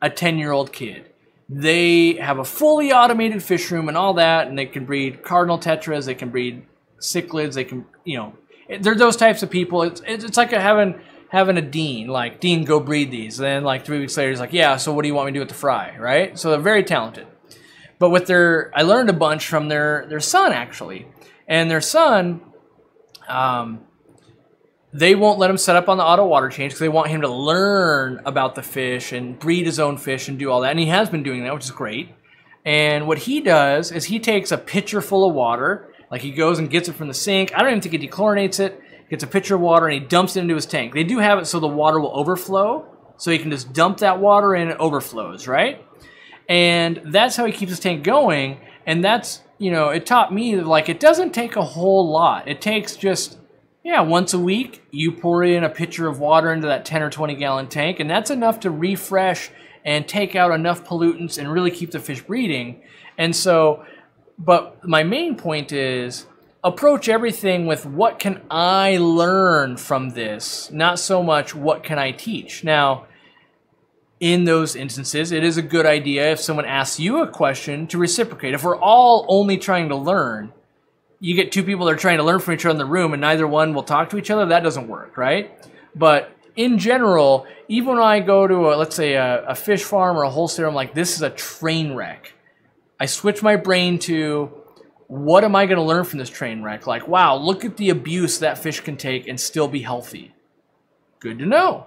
a 10-year-old kid. They have a fully automated fish room and all that. And they can breed cardinal tetras. They can breed cichlids. They can, you know, they're those types of people. It's like having a dean, like, Dean, go breed these. And then like 3 weeks later, he's like, yeah, so what do you want me to do with the fry, right? So they're very talented. But with their, I learned a bunch from their son, actually. And their son, they won't let him set up on the auto water change because they want him to learn about the fish and breed his own fish and do all that. And he has been doing that, which is great. And what he does is he takes a pitcher full of water. Like, he goes and gets it from the sink. I don't even think he dechlorinates it. Gets a pitcher of water, and he dumps it into his tank. They do have it so the water will overflow, so he can just dump that water in and it overflows, right? And that's how he keeps his tank going, and that's, you know, it taught me, like, it doesn't take a whole lot. It takes just, yeah, once a week, you pour in a pitcher of water into that 10 or 20-gallon tank, and that's enough to refresh and take out enough pollutants and really keep the fish breeding. And so, but my main point is, approach everything with what can I learn from this, not so much what can I teach. Now, in those instances, it is a good idea if someone asks you a question to reciprocate. If we're all only trying to learn, you get two people that are trying to learn from each other in the room and neither one will talk to each other, that doesn't work, right? But in general, even when I go to, let's say, a fish farm or a wholesaler, I'm like, this is a train wreck. I switch my brain to, what am I going to learn from this train wreck? Like, wow, look at the abuse that fish can take and still be healthy. Good to know.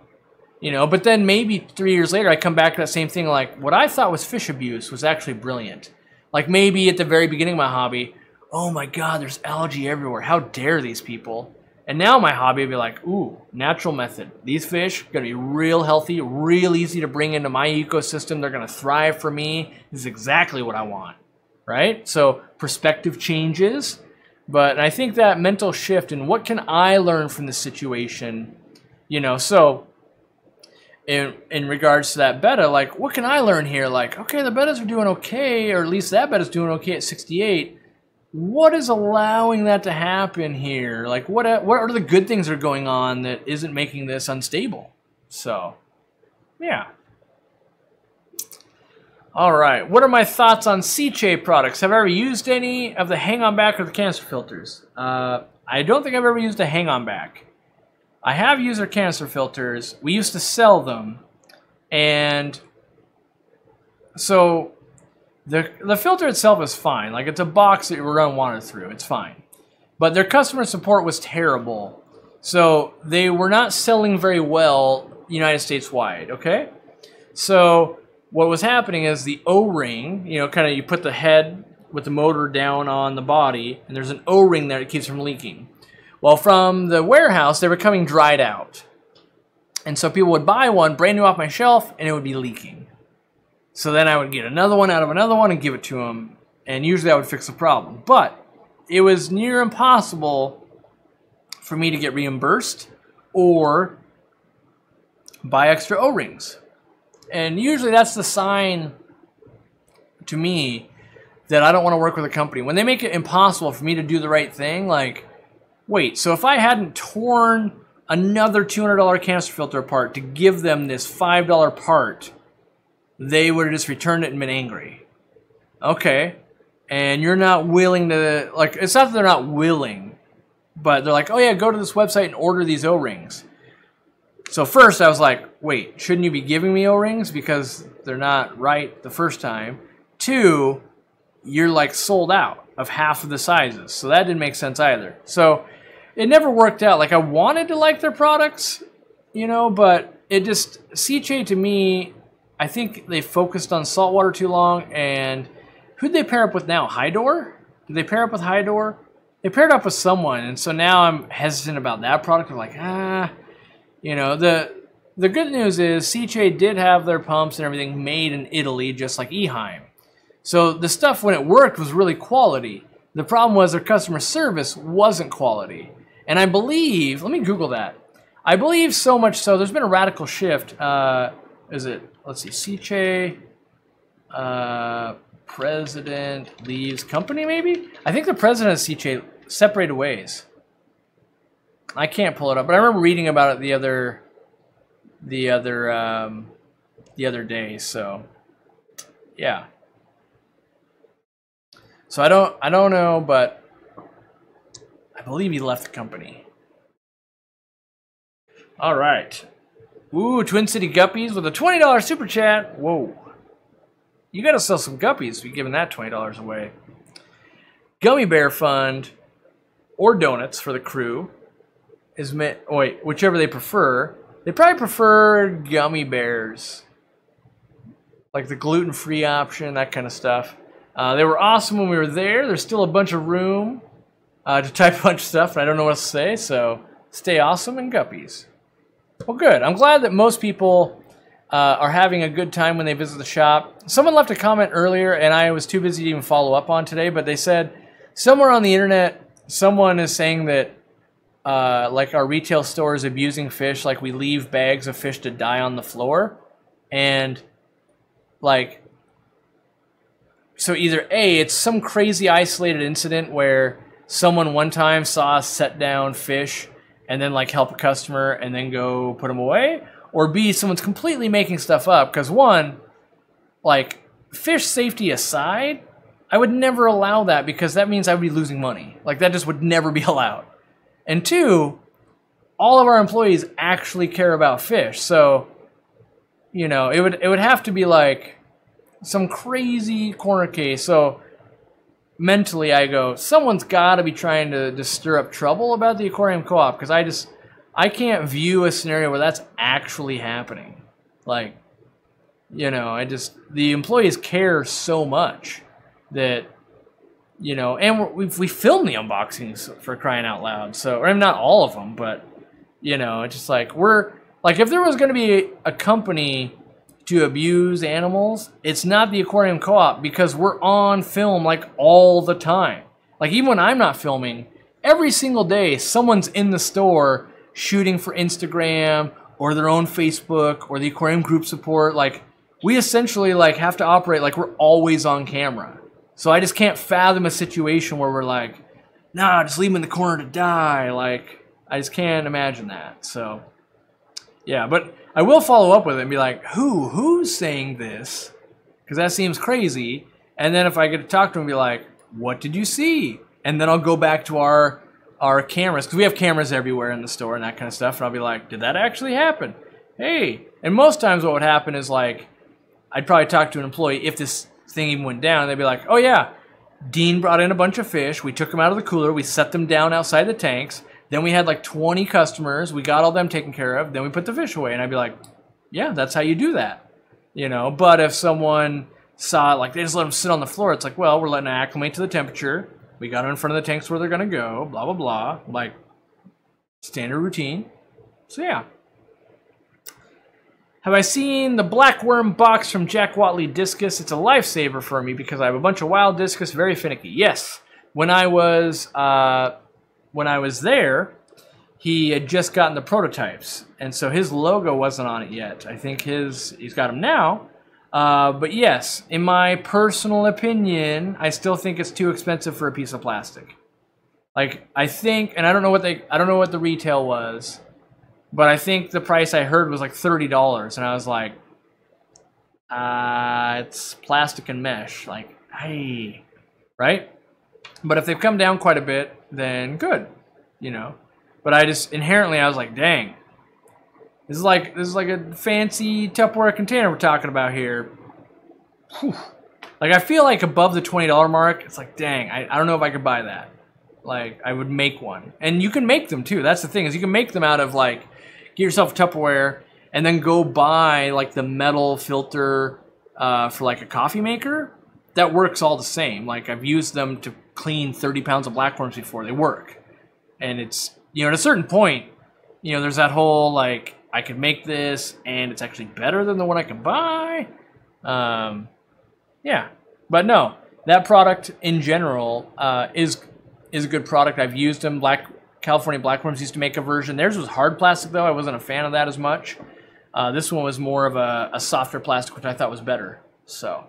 You know, but then maybe 3 years later, I come back to that same thing. Like, what I thought was fish abuse was actually brilliant. Like, maybe at the very beginning of my hobby, oh my God, there's algae everywhere. How dare these people? And now my hobby would be like, ooh, natural method. These fish are going to be real healthy, real easy to bring into my ecosystem. They're going to thrive for me. This is exactly what I want. Right? So perspective changes, but I think that mental shift and what can I learn from this situation, you know, so in regards to that betta, like, what can I learn here? Like, okay, the bettas are doing okay, or at least that betta's doing okay at 68. What is allowing that to happen here? Like, what are the good things that are going on that isn't making this unstable? So, yeah. All right, what are my thoughts on Seachem products? Have I ever used any of the hang-on back or the canister filters? I don't think I've ever used a hang-on back. I have used their canister filters. We used to sell them. And so the filter itself is fine. Like, it's a box that you run water through. It's fine. But their customer support was terrible. So they were not selling very well United States-wide, okay? So what was happening is the O-ring, you know, kind of you put the head with the motor down on the body, and there's an O-ring there that keeps from leaking. Well, from the warehouse, they were coming dried out. And so people would buy one brand new off my shelf, and it would be leaking. So then I would get another one out of another one and give it to them, and usually I would fix the problem. But it was near impossible for me to get reimbursed or buy extra O-rings. And usually that's the sign to me that I don't want to work with a company. When they make it impossible for me to do the right thing, like, wait, so if I hadn't torn another $200 canister filter apart to give them this $5 part, they would have just returned it and been angry. Okay. And you're not willing to, like, it's not that they're not willing, but they're like, oh yeah, go to this website and order these O-rings. So first I was like, wait, shouldn't you be giving me O-rings because they're not right the first time? Two, you're like sold out of half of the sizes. So that didn't make sense either. So it never worked out. Like, I wanted to like their products, you know, but it just, CHA to me, I think they focused on saltwater too long. And who'd they pair up with now? Hydor? Did they pair up with Hydor? They paired up with someone. And so now I'm hesitant about that product. I'm like, ah, you know, the good news is CHA did have their pumps and everything made in Italy, just like Eheim. So the stuff when it worked was really quality. The problem was their customer service wasn't quality. And I believe, let me Google that. I believe so much so, there's been a radical shift. Is it, let's see, CHA, president leaves company maybe? I think the president of CHA separated ways. I can't pull it up, but I remember reading about it the other day. So yeah. So I don't know, but I believe he left the company. All right. Ooh, Twin City Guppies with a $20 super chat. Whoa. You got to sell some guppies if you're giving that $20 away. Gummy Bear Fund or donuts for the crew is meant, oh wait, whichever they prefer. They probably prefer gummy bears, like the gluten-free option, that kind of stuff. They were awesome when we were there. There's still a bunch of room to type a bunch of stuff, and I don't know what else to say, so stay awesome and guppies. Well, good. I'm glad that most people are having a good time when they visit the shop. Someone left a comment earlier, and I was too busy to even follow up on today, but they said somewhere on the internet, someone is saying that like our retail store is abusing fish, like we leave bags of fish to die on the floor. And like, so either A, it's some crazy isolated incident where someone one time saw us set down fish and then like help a customer and then go put them away, or B, someone's completely making stuff up. Because one, like fish safety aside, I would never allow that because that means I would be losing money. Like that just would never be allowed. And two, all of our employees actually care about fish. So, you know, it would have to be like some crazy corner case. So mentally I go, someone's got to be trying to stir up trouble about the aquarium co-op, because I can't view a scenario where that's actually happening. Like, you know, the employees care so much that, you know, and we filmed the unboxings for crying out loud. So, or not all of them, but, you know, it's just like, we're, like, if there was going to be a company to abuse animals, it's not the Aquarium Co-op, because we're on film, like, all the time. Like, even when I'm not filming, every single day, someone's in the store shooting for Instagram or their own Facebook or the Aquarium Group support. Like, we essentially, like, have to operate like we're always on camera. So I just can't fathom a situation where we're like, nah, just leave them in the corner to die. Like, I just can't imagine that. So, yeah, but I will follow up with it and be like, who's saying this? Because that seems crazy. And then if I get to talk to him, be like, what did you see? And then I'll go back to our cameras, because we have cameras everywhere in the store and that kind of stuff. And I'll be like, did that actually happen? Hey. And most times what would happen is, like, I'd probably talk to an employee if this thing even went down, they'd be like, oh yeah, Dean brought in a bunch of fish, we took them out of the cooler, we set them down outside the tanks, then we had like 20 customers, we got all them taken care of, then we put the fish away. And I'd be like, yeah, that's how you do that, you know. But if someone saw it, like, they just let them sit on the floor, it's like, well, we're letting them acclimate to the temperature, we got them in front of the tanks where they're gonna go, blah blah blah, like standard routine. So yeah. Have I seen the black worm box from Jack Watley Discus? It's a lifesaver for me because I have a bunch of wild discus, very finicky. Yes, when I was there, he had just gotten the prototypes, and so his logo wasn't on it yet. I think he's got them now, but yes, in my personal opinion, I still think it's too expensive for a piece of plastic. Like, I think, and I don't know what the retail was. But I think the price I heard was like $30, and I was like, it's plastic and mesh, like, hey, right? But if they've come down quite a bit, then good, you know. But I just inherently, I was like, dang, this is like a fancy Tupperware container we're talking about here. Whew. Like, I feel like above the $20 mark, it's like, dang, I don't know if I could buy that. Like, I would make one. And you can make them, too. That's the thing, is you can make them out of, like, get yourself Tupperware and then go buy, like, the metal filter for, like, a coffee maker. That works all the same. Like, I've used them to clean 30 pounds of blackworms before. They work. And it's, you know, at a certain point, you know, there's that whole, like, I could make this and it's actually better than the one I can buy. Yeah. But no, that product in general is a good product. I've used them. California Blackworms used to make a version. Theirs was hard plastic, though. I wasn't a fan of that as much. This one was more of a softer plastic, which I thought was better. So...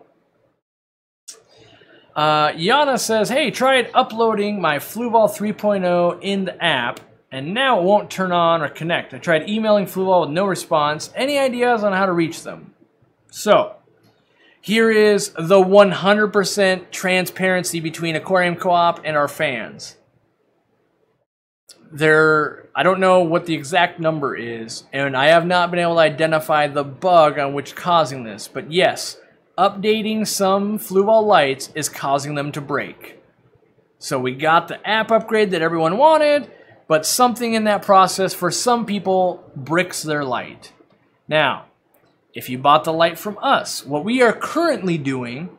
Yana says, hey, tried uploading my Fluval 3.0 in the app, and now it won't turn on or connect. I tried emailing Fluval with no response. Any ideas on how to reach them? So, here is the 100% transparency between Aquarium Co-op and our fans. There, I don't know what the exact number is, and I have not been able to identify the bug on which causing this, but yes... updating some Fluval lights is causing them to break. So we got the app upgrade that everyone wanted, but something in that process for some people bricks their light. Now, if you bought the light from us, what we are currently doing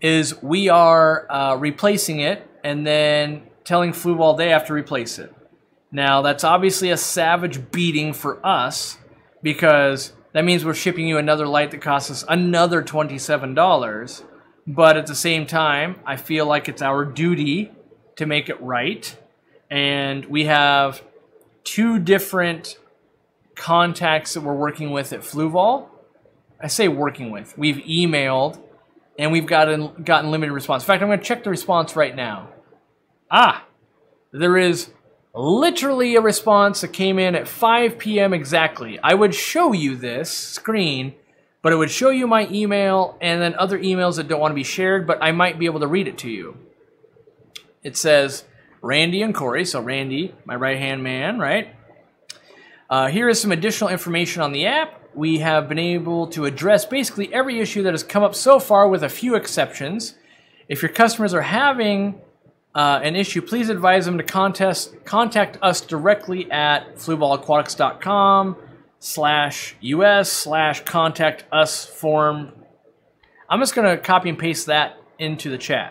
is we are replacing it and then telling Fluval they have to replace it. Now, that's obviously a savage beating for us because... that means we're shipping you another light that costs us another $27. But at the same time, I feel like it's our duty to make it right. And we have two different contacts that we're working with at Fluval. I say working with. We've emailed, and we've gotten limited response. In fact, I'm going to check the response right now. Ah, there is... literally a response that came in at 5 p.m. exactly. I would show you this screen, but it would show you my email and then other emails that don't want to be shared, but I might be able to read it to you. It says, Randy and Cory, so Randy, my right-hand man, right? Here is some additional information on the app. We have been able to address basically every issue that has come up so far with a few exceptions. If your customers are having... an issue, please advise them to contact us directly at fluvalaquatics.com/us/contactus form. I'm just going to copy and paste that into the chat.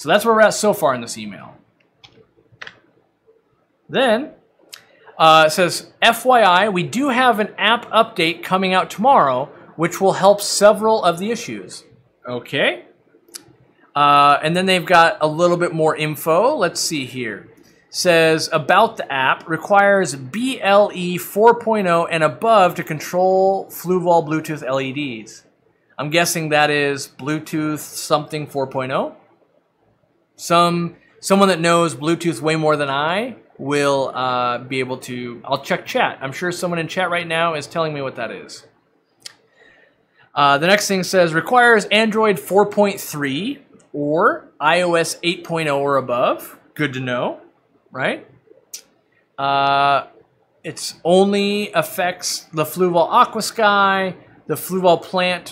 So that's where we're at so far in this email. Then it says, FYI, we do have an app update coming out tomorrow, which will help several of the issues. Okay. And then they've got a little bit more info. Let's see here. Says, about the app, requires BLE 4.0 and above to control Fluval Bluetooth LEDs. I'm guessing that is Bluetooth something 4.0. Someone that knows Bluetooth way more than I will be able to... I'll check chat. I'm sure someone in chat right now is telling me what that is. The next thing says, requires Android 4.3. or iOS 8.0 or above. Good to know, right? It's only affects the Fluval AquaSky, the Fluval Plant,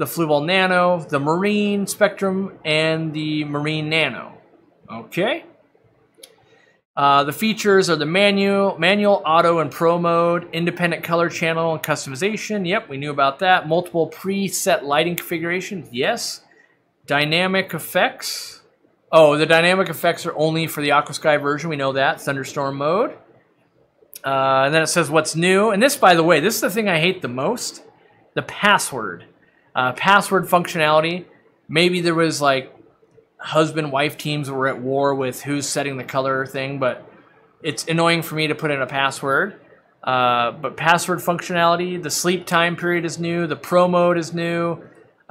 the Fluval Nano, the Marine Spectrum, and the Marine Nano. Okay. The features are the manual, auto, and pro mode, independent color channel and customization. Yep, we knew about that. Multiple preset lighting configurations. Yes. Dynamic effects. Oh, the dynamic effects are only for the AquaSky version. We know that. Thunderstorm mode. And then it says what's new. And this, by the way, this is the thing I hate the most. The password. Password functionality. Maybe there was like husband-wife teams were at war with who's setting the color thing, but it's annoying for me to put in a password. But password functionality, the sleep time period is new. The pro mode is new.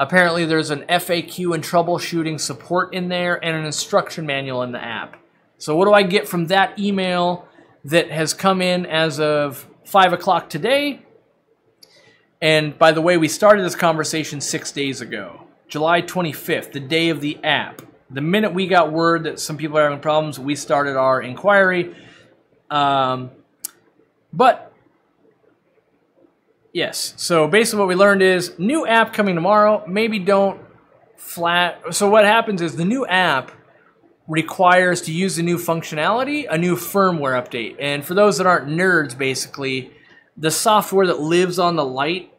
Apparently, there's an FAQ and troubleshooting support in there and an instruction manual in the app. So what do I get from that email that has come in as of 5 o'clock today? And by the way, we started this conversation 6 days ago, July 25th, the day of the app. The minute we got word that some people are having problems, we started our inquiry. Yes, so basically what we learned is new app coming tomorrow. Maybe don't flat. So what happens is the new app requires to use a new functionality, a new firmware update. And for those that aren't nerds, basically, the software that lives on the light,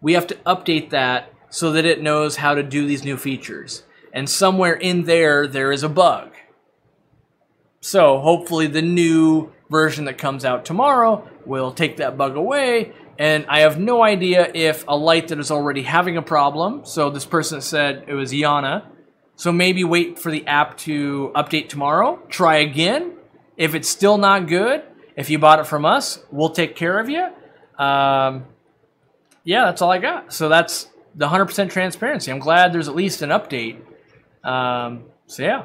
we have to update that so that it knows how to do these new features. And somewhere in there, there is a bug. So hopefully the new version that comes out tomorrow will take that bug away. And I have no idea if a light that is already having a problem, so this person said it was Yana, so maybe wait for the app to update tomorrow, try again. If it's still not good, if you bought it from us, we'll take care of you. Yeah, that's all I got. So that's the 100% transparency. I'm glad there's at least an update. So yeah.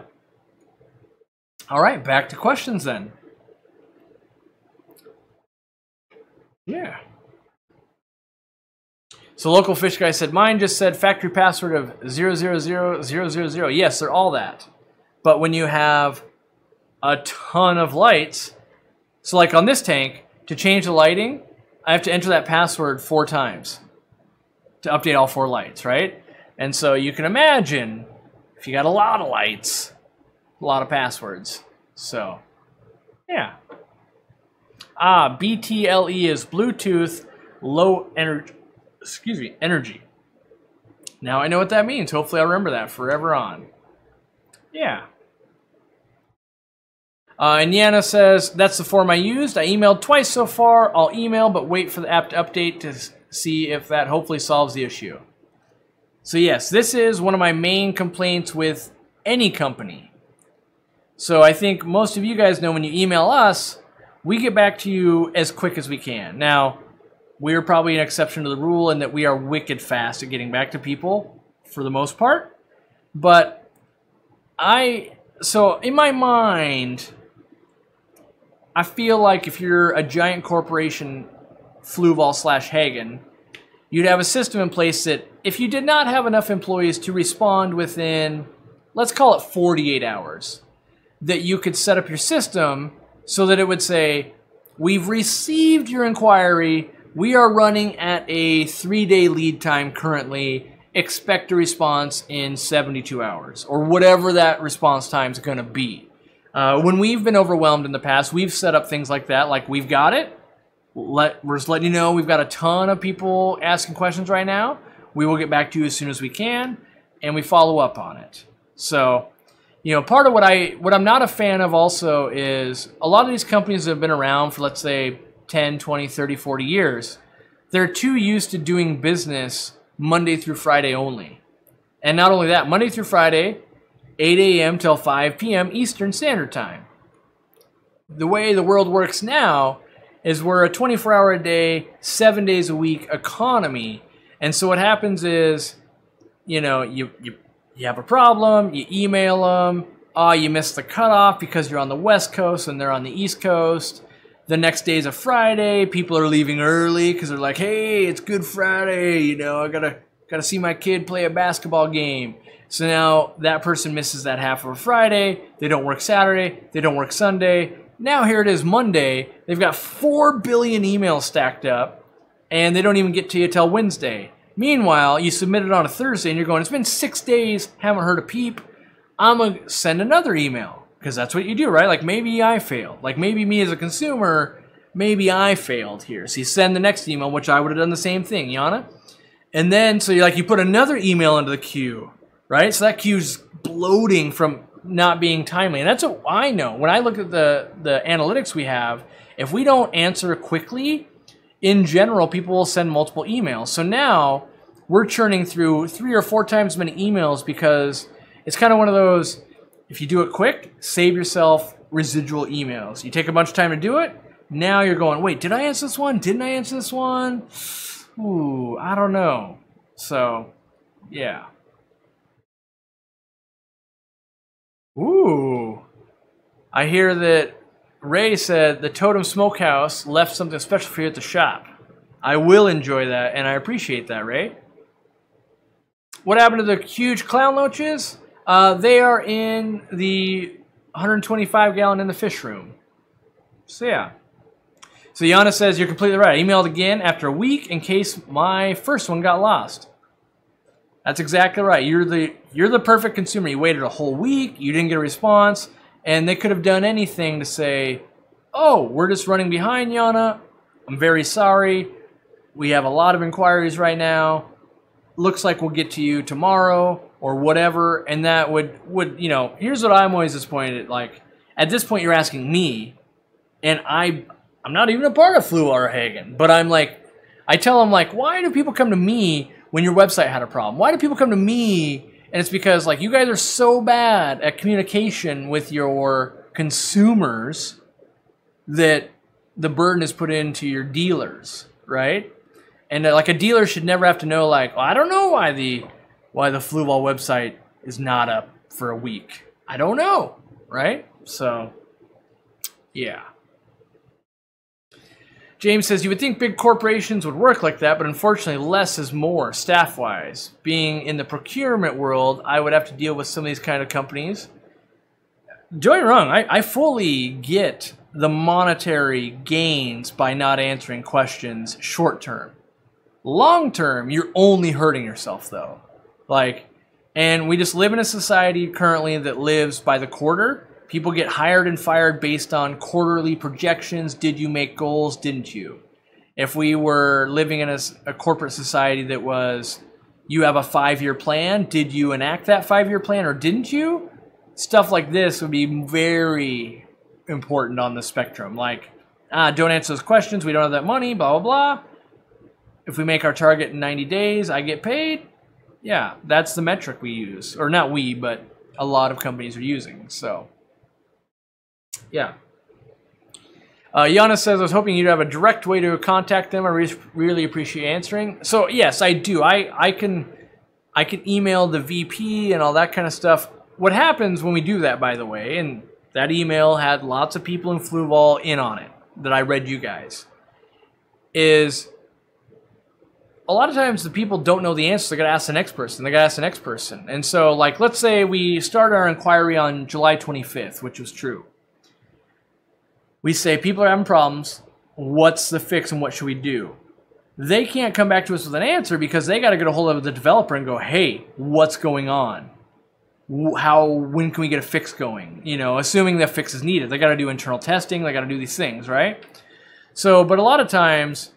All right, back to questions then. Yeah. So local fish guy said, mine just said factory password of 000000. Yes, they're all that. But when you have a ton of lights, so like on this tank, to change the lighting, I have to enter that password 4 times to update all 4 lights, right? And so you can imagine if you got a lot of lights, a lot of passwords. So, yeah. Ah, BTLE is Bluetooth low energy. Excuse me, energy. Now I know what that means. Hopefully I remember that forever on. Yeah. And Yana says, that's the form I used. I emailed twice so far. I'll email, but wait for the app to update to see if that hopefully solves the issue. So yes, this is one of my main complaints with any company. So I think most of you guys know when you email us, we get back to you as quick as we can. Now, we're probably an exception to the rule in that we are wicked fast at getting back to people for the most part. But so in my mind, I feel like if you're a giant corporation, Fluval/Hagen, you'd have a system in place that if you did not have enough employees to respond within, let's call it 48 hours, that you could set up your system so that it would say, we've received your inquiry. We are running at a 3-day lead time currently. Expect a response in 72 hours or whatever that response time is going to be. When we've been overwhelmed in the past, we've set up things like that. Like we've got it. We're just letting you know we've got a ton of people asking questions right now. We will get back to you as soon as we can, and we follow up on it. So, you know, part of what I'm not a fan of also is a lot of these companies that have been around for, let's say, 10, 20, 30, 40 years, they're too used to doing business Monday through Friday only. And not only that, Monday through Friday, 8 a.m. till 5 p.m. Eastern Standard Time. The way the world works now is we're a 24-hour-a-day, 7 days a week economy. And so what happens is, you know, you have a problem, you email them, you missed the cutoff because you're on the West Coast and they're on the East Coast. The next day is a Friday. People are leaving early because they're like, hey, it's Good Friday. You know, I gotta see my kid play a basketball game. So now that person misses that half of a Friday. They don't work Saturday. They don't work Sunday. Now here it is Monday. They've got 4 billion emails stacked up, and they don't even get to you till Wednesday. Meanwhile, you submit it on a Thursday, and you're going, it's been 6 days. Haven't heard a peep. I'm going to send another email. Because that's what you do, right? Like, maybe I failed. Like, maybe me as a consumer, maybe I failed here. So you send the next email, which I would have done the same thing, Yana. And then, so you're like, you put another email into the queue, right? So that queue's bloating from not being timely. And that's what I know. When I look at the analytics we have, if we don't answer quickly, in general, people will send multiple emails. So now we're churning through 3 or 4 times as many emails because it's kind of one of those... If you do it quick, save yourself residual emails. You take a bunch of time to do it. Now you're going, wait, did I answer this one? Didn't I answer this one? Ooh, I don't know. So, yeah. Ooh. I hear that Ray said the Totem Smokehouse left something special for you at the shop. I will enjoy that, and I appreciate that, Ray. What happened to the huge clown loaches? They are in the 125-gallon in the fish room. So, yeah. So, Yana says, you're completely right. I emailed again after a week in case my first one got lost. That's exactly right. You're the perfect consumer. You waited a whole week, you didn't get a response, and they could have done anything to say, oh, we're just running behind, Yana. I'm very sorry. We have a lot of inquiries right now. Looks like we'll get to you tomorrow or whatever. And that would, you know, here's what I'm always disappointed at. Like, at this point, you're asking me, and I'm not even a part of Fluval Hagen, but I'm like, I tell them, like, why do people come to me when your website had a problem? Why do people come to me? And it's because, like, you guys are so bad at communication with your consumers that the burden is put into your dealers, right? And like, a dealer should never have to know, like, oh, I don't know why the Fluval website is not up for a week. I don't know, right? So, yeah. James says, you would think big corporations would work like that, but unfortunately less is more staff-wise. Being in the procurement world, I would have to deal with some of these kind of companies. Don't get me wrong, I fully get the monetary gains by not answering questions short-term. Long-term, you're only hurting yourself, though. Like, and we just live in a society currently that lives by the quarter. People get hired and fired based on quarterly projections. Did you make goals? Didn't you? If we were living in a corporate society that was, you have a 5-year plan. Did you enact that 5-year plan or didn't you? Stuff like this would be very important on the spectrum. Like, don't answer those questions. We don't have that money, blah, blah, blah. If we make our target in 90 days, I get paid. Yeah, that's the metric we use. Or not we, but a lot of companies are using, so. Yeah. Yana says, I was hoping you'd have a direct way to contact them. I really appreciate answering. So, yes, I do. I can email the VP and all that kind of stuff. What happens when we do that, by the way, and that email had lots of people in Fluval in on it that I read you guys, is a lot of times the people don't know the answer. They got to ask the next person. They got to ask the next person. And so, like, let's say we start our inquiry on July 25th, which was true. We say, people are having problems, what's the fix and what should we do? They can't come back to us with an answer because they got to get a hold of the developer and go, hey, what's going on? When can we get a fix going? You know, assuming that fix is needed. They got to do internal testing, they got to do these things, right? So, but a lot of times,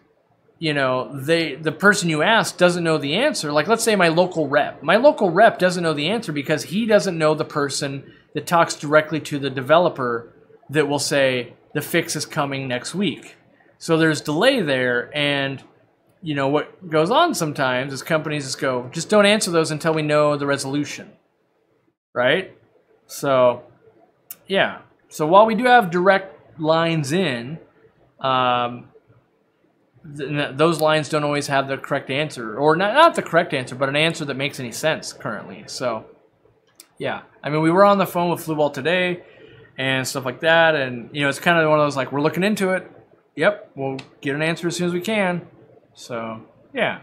you know, the person you ask doesn't know the answer. Like, let's say my local rep. My local rep doesn't know the answer because he doesn't know the person that talks directly to the developer that will say, the fix is coming next week. So there's delay there, and you know what goes on sometimes is companies just go, just don't answer those until we know the resolution, right? So yeah, so while we do have direct lines in, those lines don't always have the correct answer, or not the correct answer, but an answer that makes any sense currently. So yeah, I mean, we were on the phone with Fluval today and stuff like that, and you know, it's kind of one of those, like, we're looking into it. Yep, we'll get an answer as soon as we can. So yeah.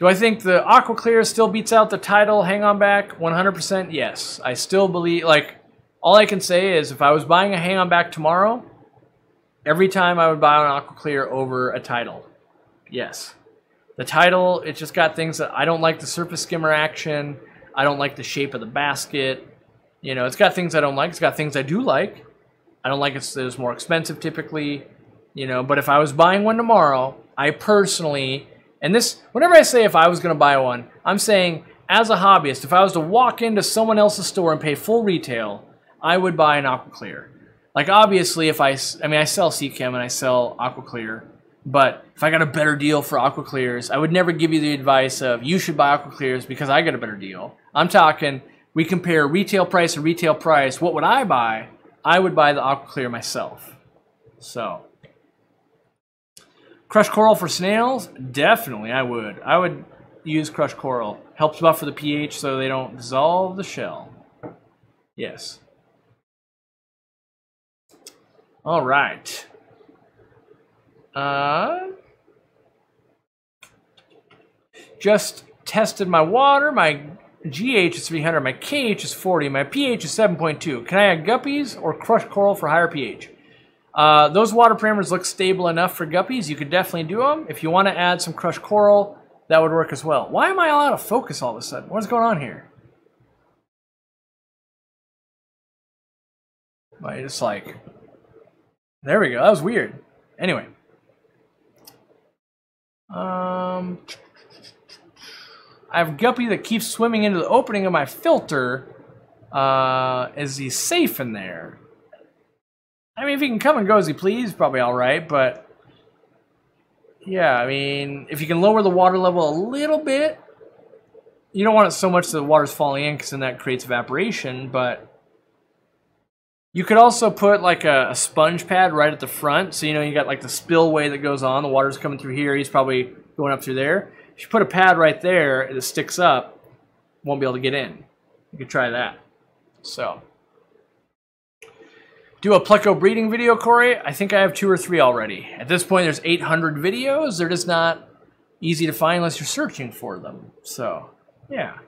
Do I think the AquaClear still beats out the title? Hang on back, 100%. Yes, I still believe. Like, all I can say is, if I was buying a Hang on Back tomorrow, every time I would buy an AquaClear over a title. Yes, the title, it just got things that I don't like. The surface skimmer action, I don't like the shape of the basket. You know, it's got things I don't like. It's got things I do like. I don't like it's more expensive typically, you know. But if I was buying one tomorrow, I personally, and this, whenever I say if I was going to buy one, I'm saying as a hobbyist, if I was to walk into someone else's store and pay full retail, I would buy an AquaClear. Like, obviously, if I mean, I sell Seachem and I sell AquaClear, but if I got a better deal for AquaClears, I would never give you the advice of you should buy AquaClears because I got a better deal. I'm talking, we compare retail price to retail price. What would I buy? I would buy the AquaClear myself. So, crushed coral for snails? Definitely, I would. I would use crushed coral. Helps buffer the pH so they don't dissolve the shell. Yes. All right. Just tested my water. My GH is 300, my KH is 40, my pH is 7.2. Can I add guppies or crushed coral for higher pH? Those water parameters look stable enough for guppies. You could definitely do them. If you want to add some crushed coral, that would work as well. Why am I all out of focus all of a sudden? What's going on here? But it's like, there we go. That was weird. Anyway. I have guppy that keeps swimming into the opening of my filter. Is he safe in there? I mean, if he can come and go as he please, probably all right, but... yeah, I mean, if you can lower the water level a little bit, you don't want it so much that the water's falling in, because then that creates evaporation, but... you could also put, like, a sponge pad right at the front, so, you know, you got, like, the spillway that goes on, the water's coming through here, he's probably going up through there. If you put a pad right there, it sticks up, won't be able to get in. You could try that. So... do a Pleco breeding video, Cory? I think I have 2 or 3 already. At this point, there's 800 videos. They're just not easy to find unless you're searching for them. So, yeah.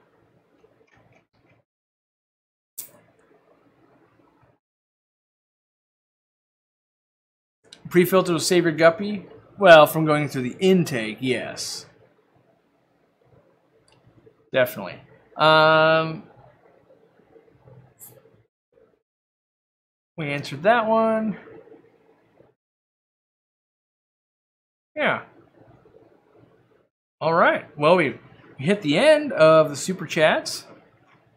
Pre-filter will save your guppy? Well, from going through the intake, yes. Definitely. We answered that one. Yeah. All right. Well, we hit the end of the Super Chats.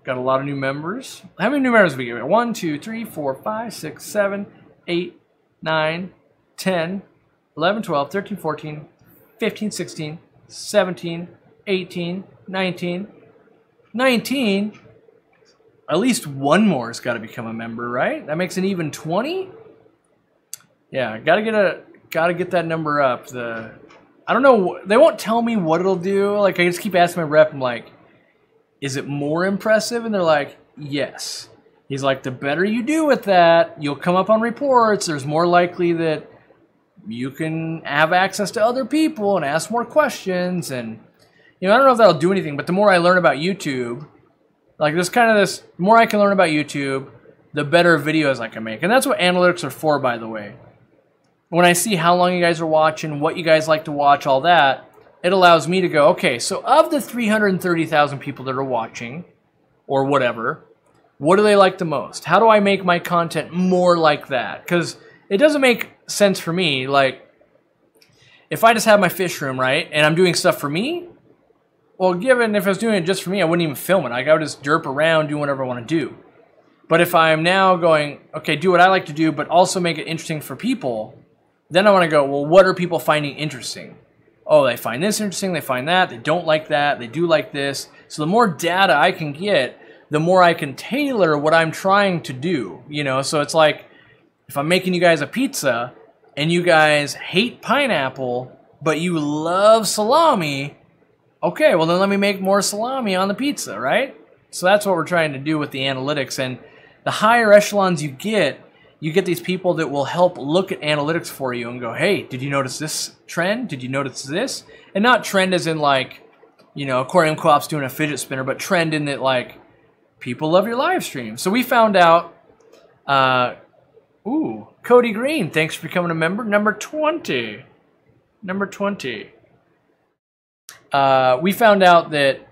Got a lot of new members. How many new members did we get? 1, 2, 3, 4, 5, 6, 7, 8, 9, 10, 11, 12, 13, 14, 15, 16, 17, 18, 19. At least one more has got to become a member, right? That makes an even 20. Yeah, gotta get that number up. I don't know. They won't tell me what it'll do. Like, I just keep asking my rep. I'm like, is it more impressive? And they're like, yes. He's like, the better you do with that, you'll come up on reports. There's more likely that you can have access to other people and ask more questions. And you know, I don't know if that'll do anything. But the more I learn about YouTube. Like, there's kind of this, the more I can learn about YouTube, the better videos I can make. And that's what analytics are for, by the way. When I see how long you guys are watching, what you guys like to watch, all that, it allows me to go, okay, so of the 330,000 people that are watching, or whatever, what do they like the most? How do I make my content more like that? Because it doesn't make sense for me, like, if I just have my fish room, right, and I'm doing stuff for me, well, given if I was doing it just for me, I wouldn't even film it. Like, I would just derp around, do whatever I want to do. But if I'm now going, okay, do what I like to do, but also make it interesting for people, then I want to go, well, what are people finding interesting? Oh, they find this interesting, they find that, they don't like that, they do like this. So the more data I can get, the more I can tailor what I'm trying to do. You know, so it's like, if I'm making you guys a pizza, and you guys hate pineapple, but you love salami... okay, well then let me make more salami on the pizza, right? So that's what we're trying to do with the analytics. And the higher echelons you get these people that will help look at analytics for you and go, hey, did you notice this trend? Did you notice this? And not trend as in like, you know, Aquarium Co-op's doing a fidget spinner, but trend in that like, people love your live stream. So we found out, ooh, Cody Green, thanks for becoming a member. Number 20. Number 20. We found out that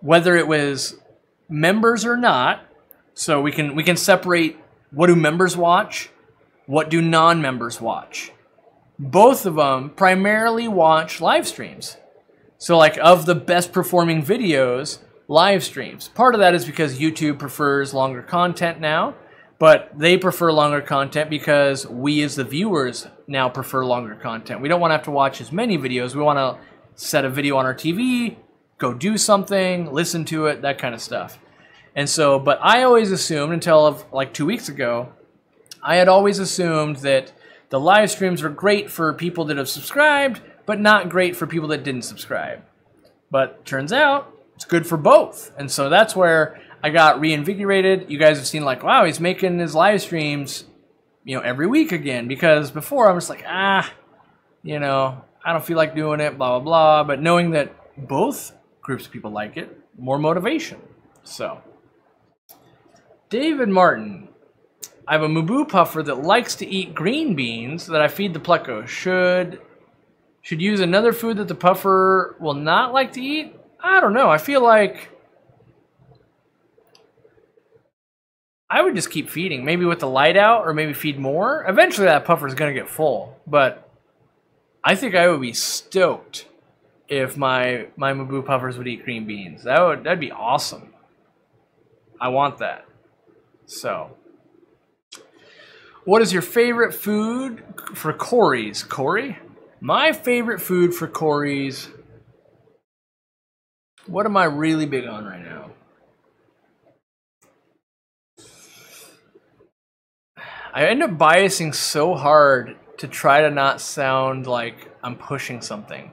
whether it was members or not, so we can separate what do members watch, what do non-members watch. Both of them primarily watch live streams. So like of the best performing videos, live streams. Part of that is because YouTube prefers longer content now, but they prefer longer content because we as the viewers now prefer longer content. We don't want to have to watch as many videos. We want to set a video on our TV, go do something, listen to it, that kind of stuff. And so, but I always assumed until like 2 weeks ago, I had always assumed that the live streams were great for people that have subscribed, but not great for people that didn't subscribe. But turns out it's good for both. And so that's where I got reinvigorated. You guys have seen like, wow, he's making his live streams, you know, every week again, because before I'm just like, ah, you know, I don't feel like doing it, blah, blah, blah. But knowing that both groups of people like it, more motivation. So, David Martin. I have a Mubu puffer that likes to eat green beans that I feed the Pleco. Should Should use another food that the puffer will not like to eat? I don't know. I feel like I would just keep feeding. Maybe with the light out, or maybe feed more. Eventually that puffer is going to get full. But I think I would be stoked if my Mabu puffers would eat green beans. That'd be awesome. I want that. So, what is your favorite food for Cory's? Cory? My favorite food for Cory's. What am I really big on right now? I end up biasing so hard to try to not sound like I'm pushing something.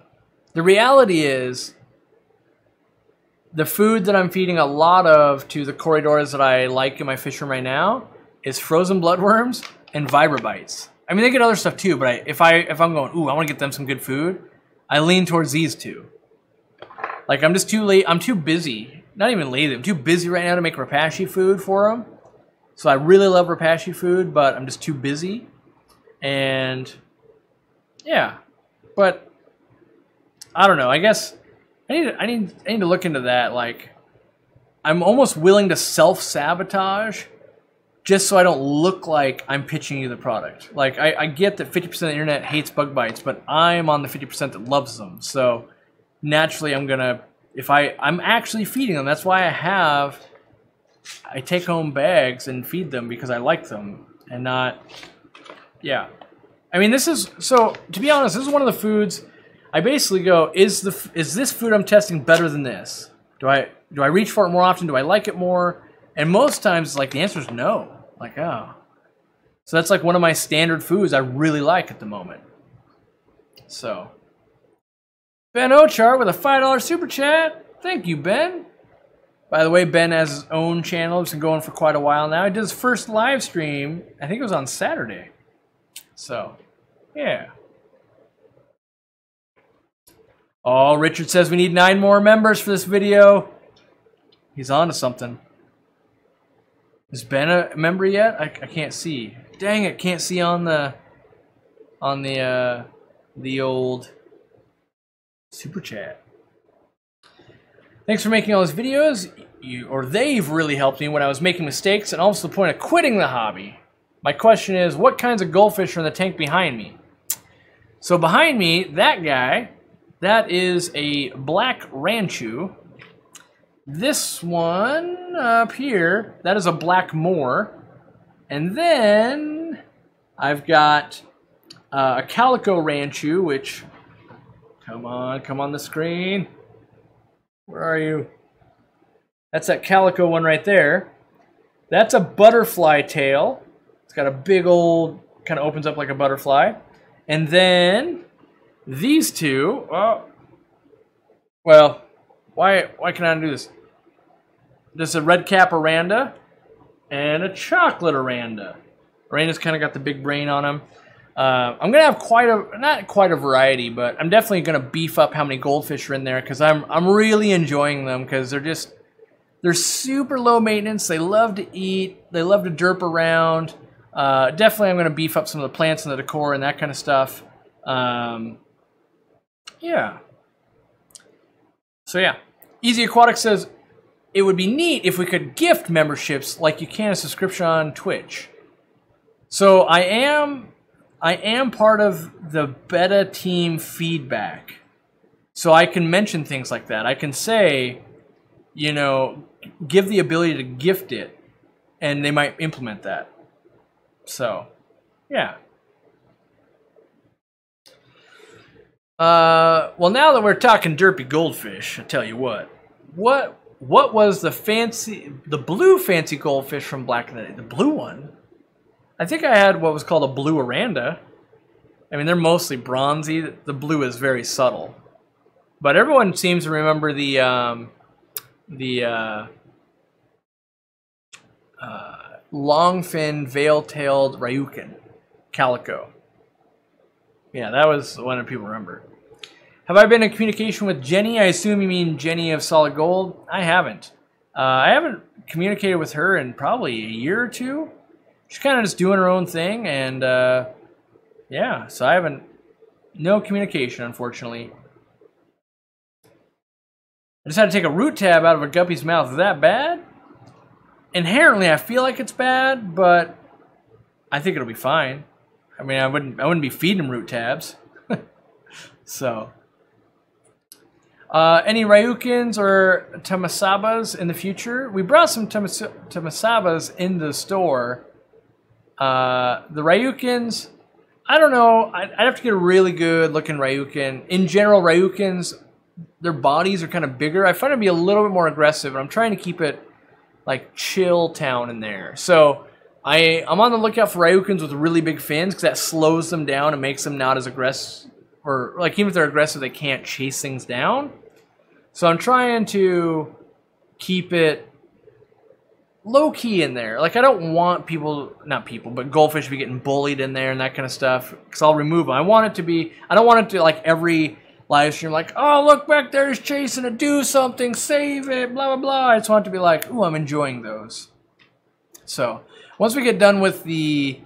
The reality is, the food that I'm feeding a lot of to the corridors that I like in my fish room right now is frozen bloodworms and Vibra Bites. I mean, they get other stuff too, but if I'm going, ooh, I want to get them some good food, I lean towards these two. Like, I'm just too late. I'm too busy. Not even late. I'm too busy right now to make Repashy food for them. So I really love Repashy food, but I'm just too busy. And yeah, but I don't know. I guess I need to look into that. Like, I'm almost willing to self-sabotage just so I don't look like I'm pitching you the product. Like, I get that 50% of the internet hates bug bites, but I'm on the 50% that loves them. So naturally, I'm gonna, I'm actually feeding them. That's why I take home bags and feed them, because I like them and not, yeah. I mean, this is, so to be honest, this is one of the foods I basically go, is this food I'm testing better than this? Do I reach for it more often? Do I like it more? And most times, like, the answer is no. Like, oh. So that's like one of my standard foods I really like at the moment. So, Ben Ochart with a $5 super chat. Thank you, Ben. By the way, Ben has his own channel. It's been going for quite a while now. He did his first live stream. I think it was on Saturday. So, yeah. Oh, Richard says we need 9 more members for this video. He's on to something. Is Ben a member yet? I can't see. Dang it, can't see on the old super chat. Thanks for making all these videos. They've really helped me when I was making mistakes and almost to the point of quitting the hobby. My question is, what kinds of goldfish are in the tank behind me? So behind me, that guy, that is a black ranchu. This one up here, that is a black moor. And then I've got a calico ranchu, which, come on the screen. Where are you? That's that calico one right there. That's a butterfly tail. It's got a big old, kind of opens up like a butterfly. And then these two, oh, well, why can I do this? There's a red cap Aranda and a chocolate Aranda. Aranda's kind of got the big brain on him. I'm going to have not quite a variety, but I'm definitely going to beef up how many goldfish are in there, because I'm really enjoying them, because they're super low maintenance. They love to eat. They love to derp around. Definitely I'm going to beef up some of the plants and the decor and that kind of stuff. Yeah. So yeah. Easy Aquatic says, it would be neat if we could gift memberships like you can a subscription on Twitch. So I am part of the beta team feedback. So I can mention things like that. I can say, you know, give the ability to gift it, and they might implement that. So, yeah. Well, now that we're talking derpy goldfish, I tell you what was the blue fancy goldfish from Black in the Day? The blue one? I think I had what was called a blue Aranda. I mean, they're mostly bronzy. The blue is very subtle. But everyone seems to remember the long-finned, veil-tailed Ryukin, calico. Yeah, that was the one that people remember. Have I been in communication with Jenny? I assume you mean Jenny of Solid Gold. I haven't. I haven't communicated with her in probably a year or two. She's kind of just doing her own thing, and yeah, so I haven't No communication, unfortunately. I just had to take a root tab out of a guppy's mouth. Is that bad? Inherently, I feel like it's bad, but I think it'll be fine. I mean, I wouldn't be feeding them root tabs. So, any Ryukins or Tamasabas in the future? We brought some Tamasabas in the store. The Ryukins, I don't know. I'd have to get a really good looking Ryukin. In general, Ryukins, their bodies are kind of bigger. I find them to be a little bit more aggressive, and I'm trying to keep it like chill town in there. So I'm on the lookout for Ryukins with really big fins because that slows them down and makes them not as aggressive. Or like even if they're aggressive, they can't chase things down. So I'm trying to keep it low-key in there. Like I don't want people, not people, but goldfish to be getting bullied in there and that kind of stuff. Because I'll remove them. I want it to be, I don't want it to like every live stream like, oh, look back there, he's chasing it, do something, save it, blah, blah, blah. I just want it to be like, ooh, I'm enjoying those. So once we get done with the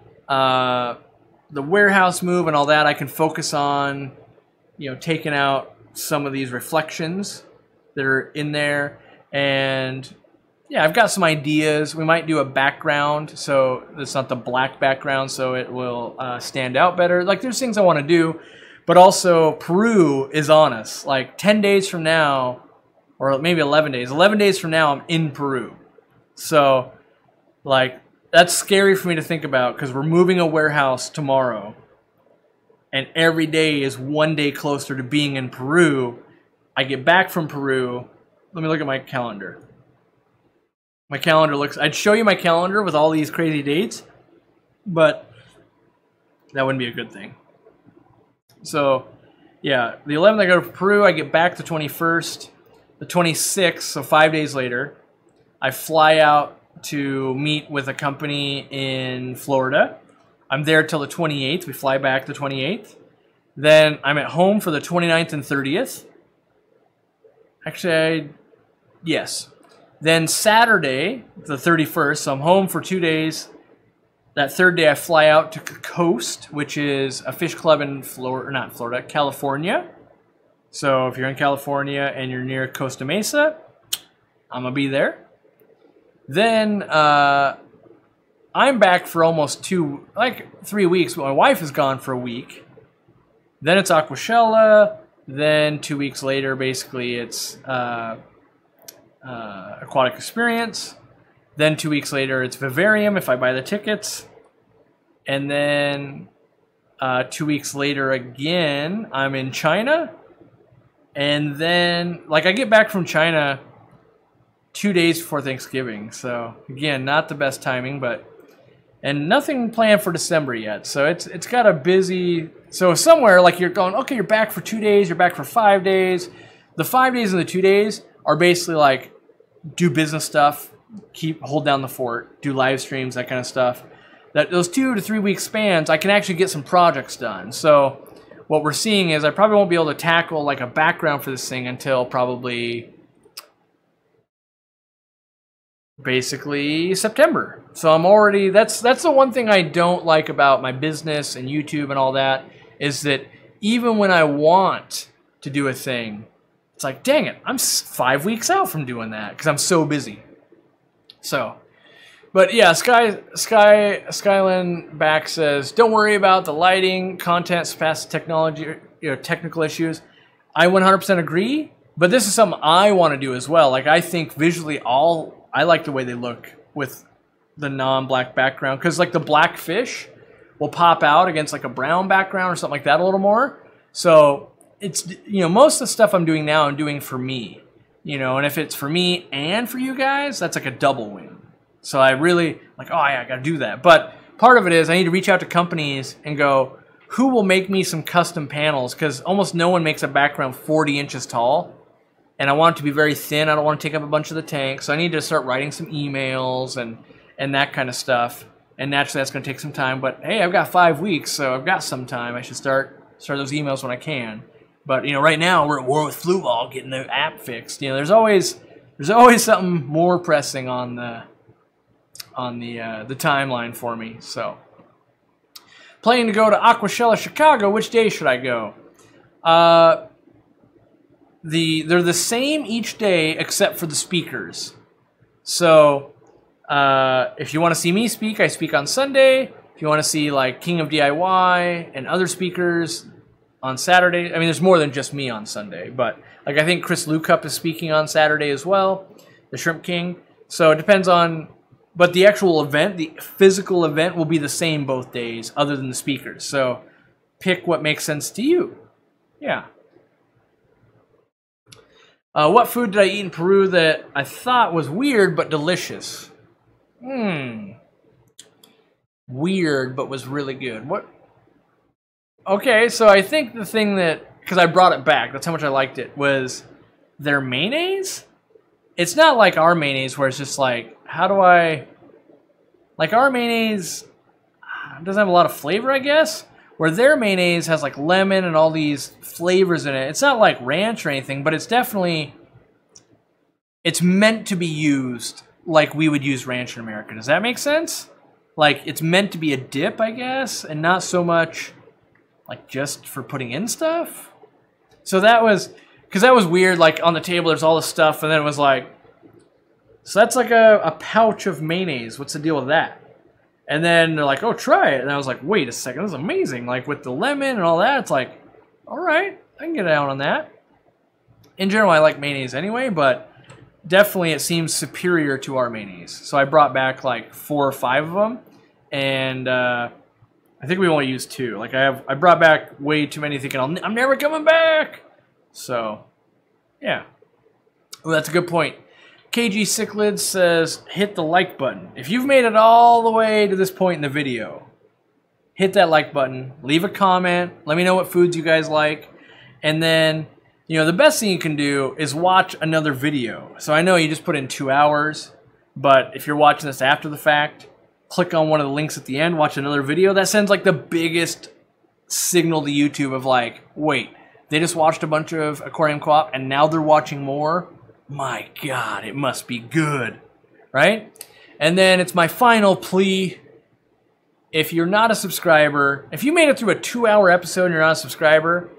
warehouse move and all that, I can focus on, you know, taking out some of these reflections that are in there. And yeah, I've got some ideas. We might do a background so it's not the black background, so it will stand out better. Like there's things I want to do, but also Peru is on us. Like 10 days from now, or maybe 11 days from now, I'm in Peru. So like, that's scary for me to think about because we're moving a warehouse tomorrow and every day is one day closer to being in Peru. I get back from Peru. Let me look at my calendar. My calendar looks... I'd show you my calendar with all these crazy dates, but that wouldn't be a good thing. So, yeah, the 11th I go to Peru. I get back the 21st. The 26th, so 5 days later, I fly out to meet with a company in Florida. I'm there till the 28th. We fly back the 28th. Then I'm at home for the 29th and 30th. Actually, yes. Then Saturday, the 31st, so I'm home for 2 days. That third day I fly out to Coast, which is a fish club in California. So if you're in California and you're near Costa Mesa, I'm going to be there. Then I'm back for almost 3 weeks. My wife is gone for a week. Then it's Aquashella. Then 2 weeks later, basically, it's Aquatic Experience. Then 2 weeks later, it's Vivarium if I buy the tickets. And then 2 weeks later again, I'm in China. And then, like, I get back from China 2 days before Thanksgiving, so again, not the best timing, but and nothing planned for December yet. So it's got a busy. So somewhere like you're going, okay, you're back for 2 days, you're back for 5 days. The 5 days and the 2 days are basically like do business stuff, hold down the fort, do live streams, that kind of stuff. That those 2 to 3 week spans, I can actually get some projects done. So what we're seeing is I probably won't be able to tackle like a background for this thing until probably. Basically September. So I'm already, that's the one thing I don't like about my business and YouTube and all that, is that even when I want to do a thing, it's like, dang it, I'm 5 weeks out from doing that because I'm so busy. So, but yeah, Skylin back says, don't worry about the lighting, content, past technology, you know, technical issues. I 100% agree, but this is something I want to do as well. Like I think visually I like the way they look with the non-black background because like the black fish will pop out against like a brown background or something like that a little more. So it's, you know, most of the stuff I'm doing now I'm doing for me, you know, and if it's for me and for you guys, that's like a double win. So I really like, oh yeah, I got to do that. But part of it is I need to reach out to companies and go, who will make me some custom panels? Because almost no one makes a background 40 inches tall. And I want it to be very thin. I don't want to take up a bunch of the tank. So I need to start writing some emails and that kind of stuff. And naturally, that's going to take some time. But, hey, I've got 5 weeks, so I've got some time. I should start those emails when I can. But, you know, right now we're at war with Fluval getting the app fixed. You know, there's always something more pressing on the timeline for me. So Planning to go to Aquashella, Chicago. Which day should I go? They're the same each day except for the speakers. So if you want to see me speak, I speak on Sunday. If you want to see like King of DIY and other speakers on Saturday, I mean, there's more than just me on Sunday, but like I think Chris Lukup is speaking on Saturday as well, the Shrimp King. So it depends on, but the actual event, the physical event will be the same both days other than the speakers. So pick what makes sense to you. Yeah. What food did I eat in Peru that I thought was weird but delicious? Weird but was really good. What? Okay, so I think the thing that, because I brought it back, that's how much I liked it, was their mayonnaise? It's not like our mayonnaise where it's just like, how do I, like our mayonnaise doesn't have a lot of flavor, I guess? Where their mayonnaise has like lemon and all these flavors in it. It's not like ranch or anything, but it's definitely, it's meant to be used like we would use ranch in America. Does that make sense? Like it's meant to be a dip, I guess, and not so much like just for putting in stuff. So that was, because that was weird, like on the table there's all this stuff and then it was like, so that's like a pouch of mayonnaise. What's the deal with that? And then they're like, oh, try it. And I was like, wait a second, this is amazing. Like with the lemon and all that, it's like, all right, I can get down on that. In general, I like mayonnaise anyway, but definitely it seems superior to our mayonnaise. So I brought back like 4 or 5 of them. And I think we only used 2. Like I brought back way too many thinking I'm never coming back. So yeah, well, that's a good point. KG Cichlid says, hit the like button. If you've made it all the way to this point in the video, hit that like button, leave a comment, let me know what foods you guys like, and then, you know, the best thing you can do is watch another video. So I know you just put in 2 hours, but if you're watching this after the fact, click on one of the links at the end, watch another video. That sends like the biggest signal to YouTube of like, wait, they just watched a bunch of Aquarium Co-op and now they're watching more. My God, it must be good, right? And then it's my final plea. If you're not a subscriber, if you made it through a 2-hour episode and you're not a subscriber,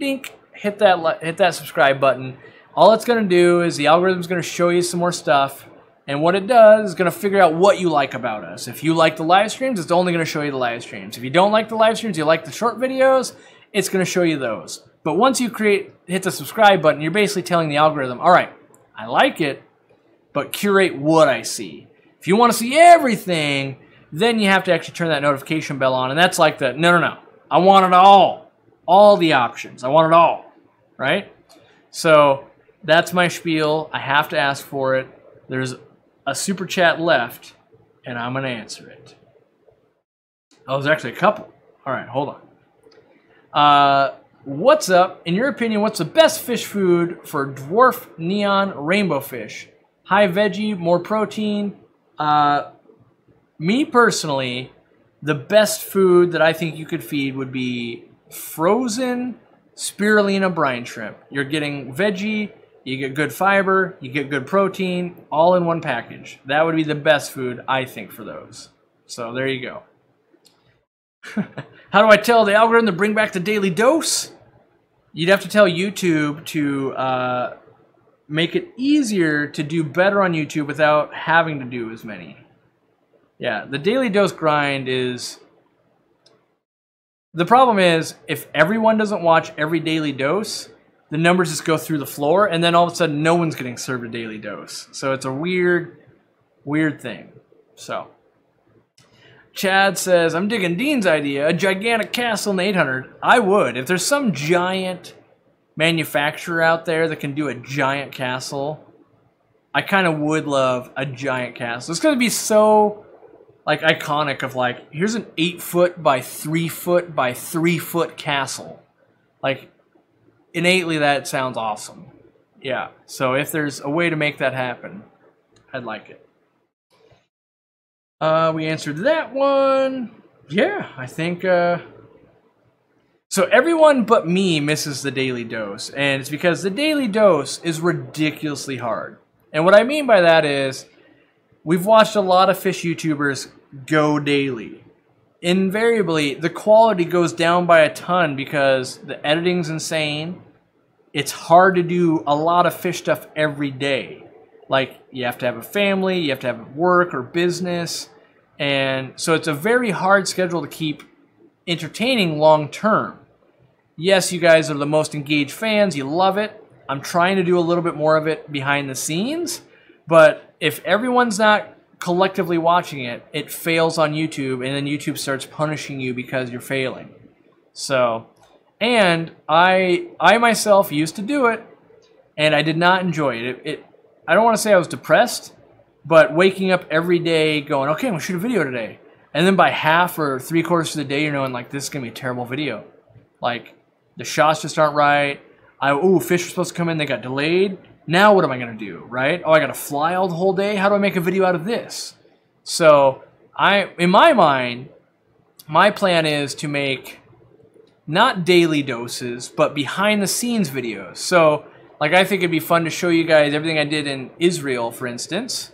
dink, hit that subscribe button. All it's going to do is the algorithm's going to show you some more stuff. And what it does is going to figure out what you like about us. If you like the live streams, it's only going to show you the live streams. If you don't like the live streams, you like the short videos, it's going to show you those. But once you hit the subscribe button, you're basically telling the algorithm, all right, I like it, but curate what I see. If you want to see everything, then you have to actually turn that notification bell on. And that's like the, no, I want it all the options. I want it all, right? So that's my spiel. I have to ask for it. There's a super chat left, and I'm going to answer it. Oh, there's actually a couple. All right, hold on. What's up? In your opinion, what's the best fish food for dwarf neon rainbow fish? High veggie, more protein. Me personally, the best food that I think you could feed would be frozen spirulina brine shrimp. You're getting veggie, you get good fiber, you get good protein, all in one package. That would be the best food, I think, for those. So there you go. How do I tell the algorithm to bring back the daily dose? You'd have to tell YouTube to make it easier to do better on YouTube without having to do as many. Yeah, the daily dose grind is... The problem is, if everyone doesn't watch every daily dose, the numbers just go through the floor, and then all of a sudden no one's getting served a daily dose. So it's a weird thing. So... Chad says, I'm digging Dean's idea, a gigantic castle in the 800. I would. If there's some giant manufacturer out there that can do a giant castle, I kind of would love a giant castle. It's going to be so like iconic of like, here's an 8-foot by 3-foot by 3-foot castle. Like, innately that sounds awesome. Yeah, so if there's a way to make that happen, I'd like it. We answered that one. Yeah, I think, so everyone but me misses the daily dose, and it's because the daily dose is ridiculously hard. And what I mean by that is, we've watched a lot of fish YouTubers go daily, invariably the quality goes down by a ton because the editing's insane. It's hard to do a lot of fish stuff every day. Like, you have to have a family, you have to have work or business, and so it's a very hard schedule to keep entertaining long term. Yes, you guys are the most engaged fans, you love it. I'm trying to do a little bit more of it behind the scenes, but if everyone's not collectively watching it, it fails on YouTube, and then YouTube starts punishing you because you're failing. So, and I myself used to do it, and I did not enjoy it. I don't want to say I was depressed, but waking up every day going, okay, I'm going to shoot a video today. And then by half or three-quarters of the day, you're knowing, like, this is going to be a terrible video. Like, the shots just aren't right. Ooh, fish were supposed to come in. They got delayed. Now what am I going to do, right? Oh, I got to fly all the whole day? How do I make a video out of this? So in my mind, my plan is to make not daily doses, but behind-the-scenes videos. So, like, I think it'd be fun to show you guys everything I did in Israel, for instance.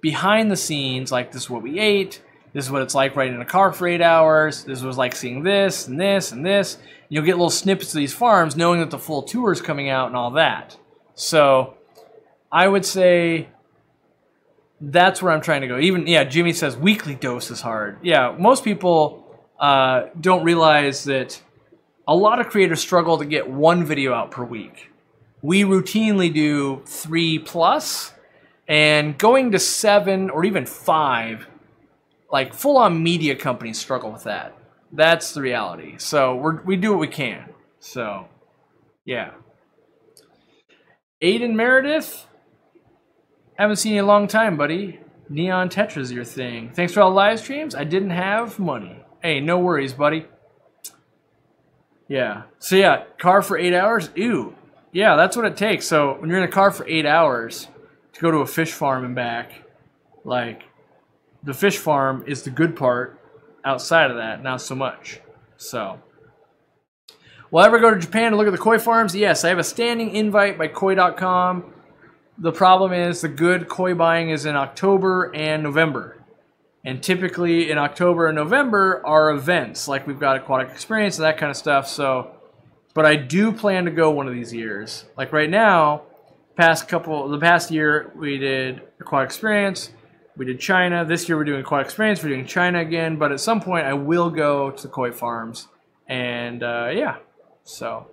Behind the scenes, like, this is what we ate. This is what it's like riding in a car for 8 hours. This was like seeing this and this and this. You'll get little snippets of these farms knowing that the full tour is coming out and all that. So I would say that's where I'm trying to go. Even, yeah, Jimmy says weekly dose is hard. Yeah, most people don't realize that a lot of creators struggle to get one video out per week. We routinely do 3+, and going to 7 or even 5, like, full-on media companies struggle with that. That's the reality. So we do what we can. So, yeah. Aiden Meredith, haven't seen you in a long time, buddy. Neon Tetra's your thing. Thanks for all the live streams. I didn't have money. Hey, no worries, buddy. Yeah. So, yeah, car for 8 hours? Ew. Yeah, that's what it takes. So when you're in a car for 8 hours to go to a fish farm and back, like, the fish farm is the good part. Outside of that, not so much. So, will I ever go to Japan to look at the koi farms? Yes, I have a standing invite by koi.com. The problem is the good koi buying is in October and November. And typically in October and November are events, like we've got Aquatic Experience and that kind of stuff. So, but I do plan to go one of these years. Like right now, the past year we did Aquatic Experience, we did China. This year we're doing Aquatic Experience, we're doing China again. But at some point I will go to the koi farms, and yeah. So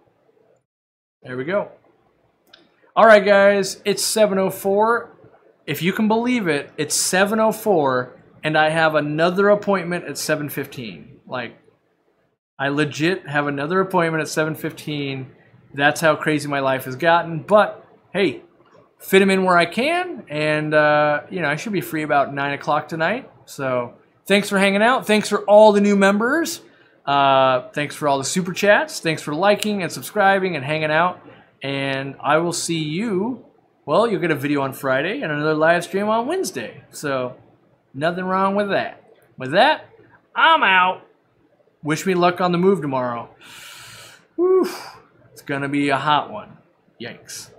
there we go. All right, guys, it's 7:04. If you can believe it, it's 7:04, and I have another appointment at 7:15. Like, I legit have another appointment at 7:15. That's how crazy my life has gotten. But, hey, fit them in where I can. And, you know, I should be free about 9 o'clock tonight. So thanks for hanging out. Thanks for all the new members. Thanks for all the super chats. Thanks for liking and subscribing and hanging out. And I will see you. Well, you'll get a video on Friday and another live stream on Wednesday. So nothing wrong with that. With that, I'm out. Wish me luck on the move tomorrow. Whew, it's going to be a hot one. Yikes.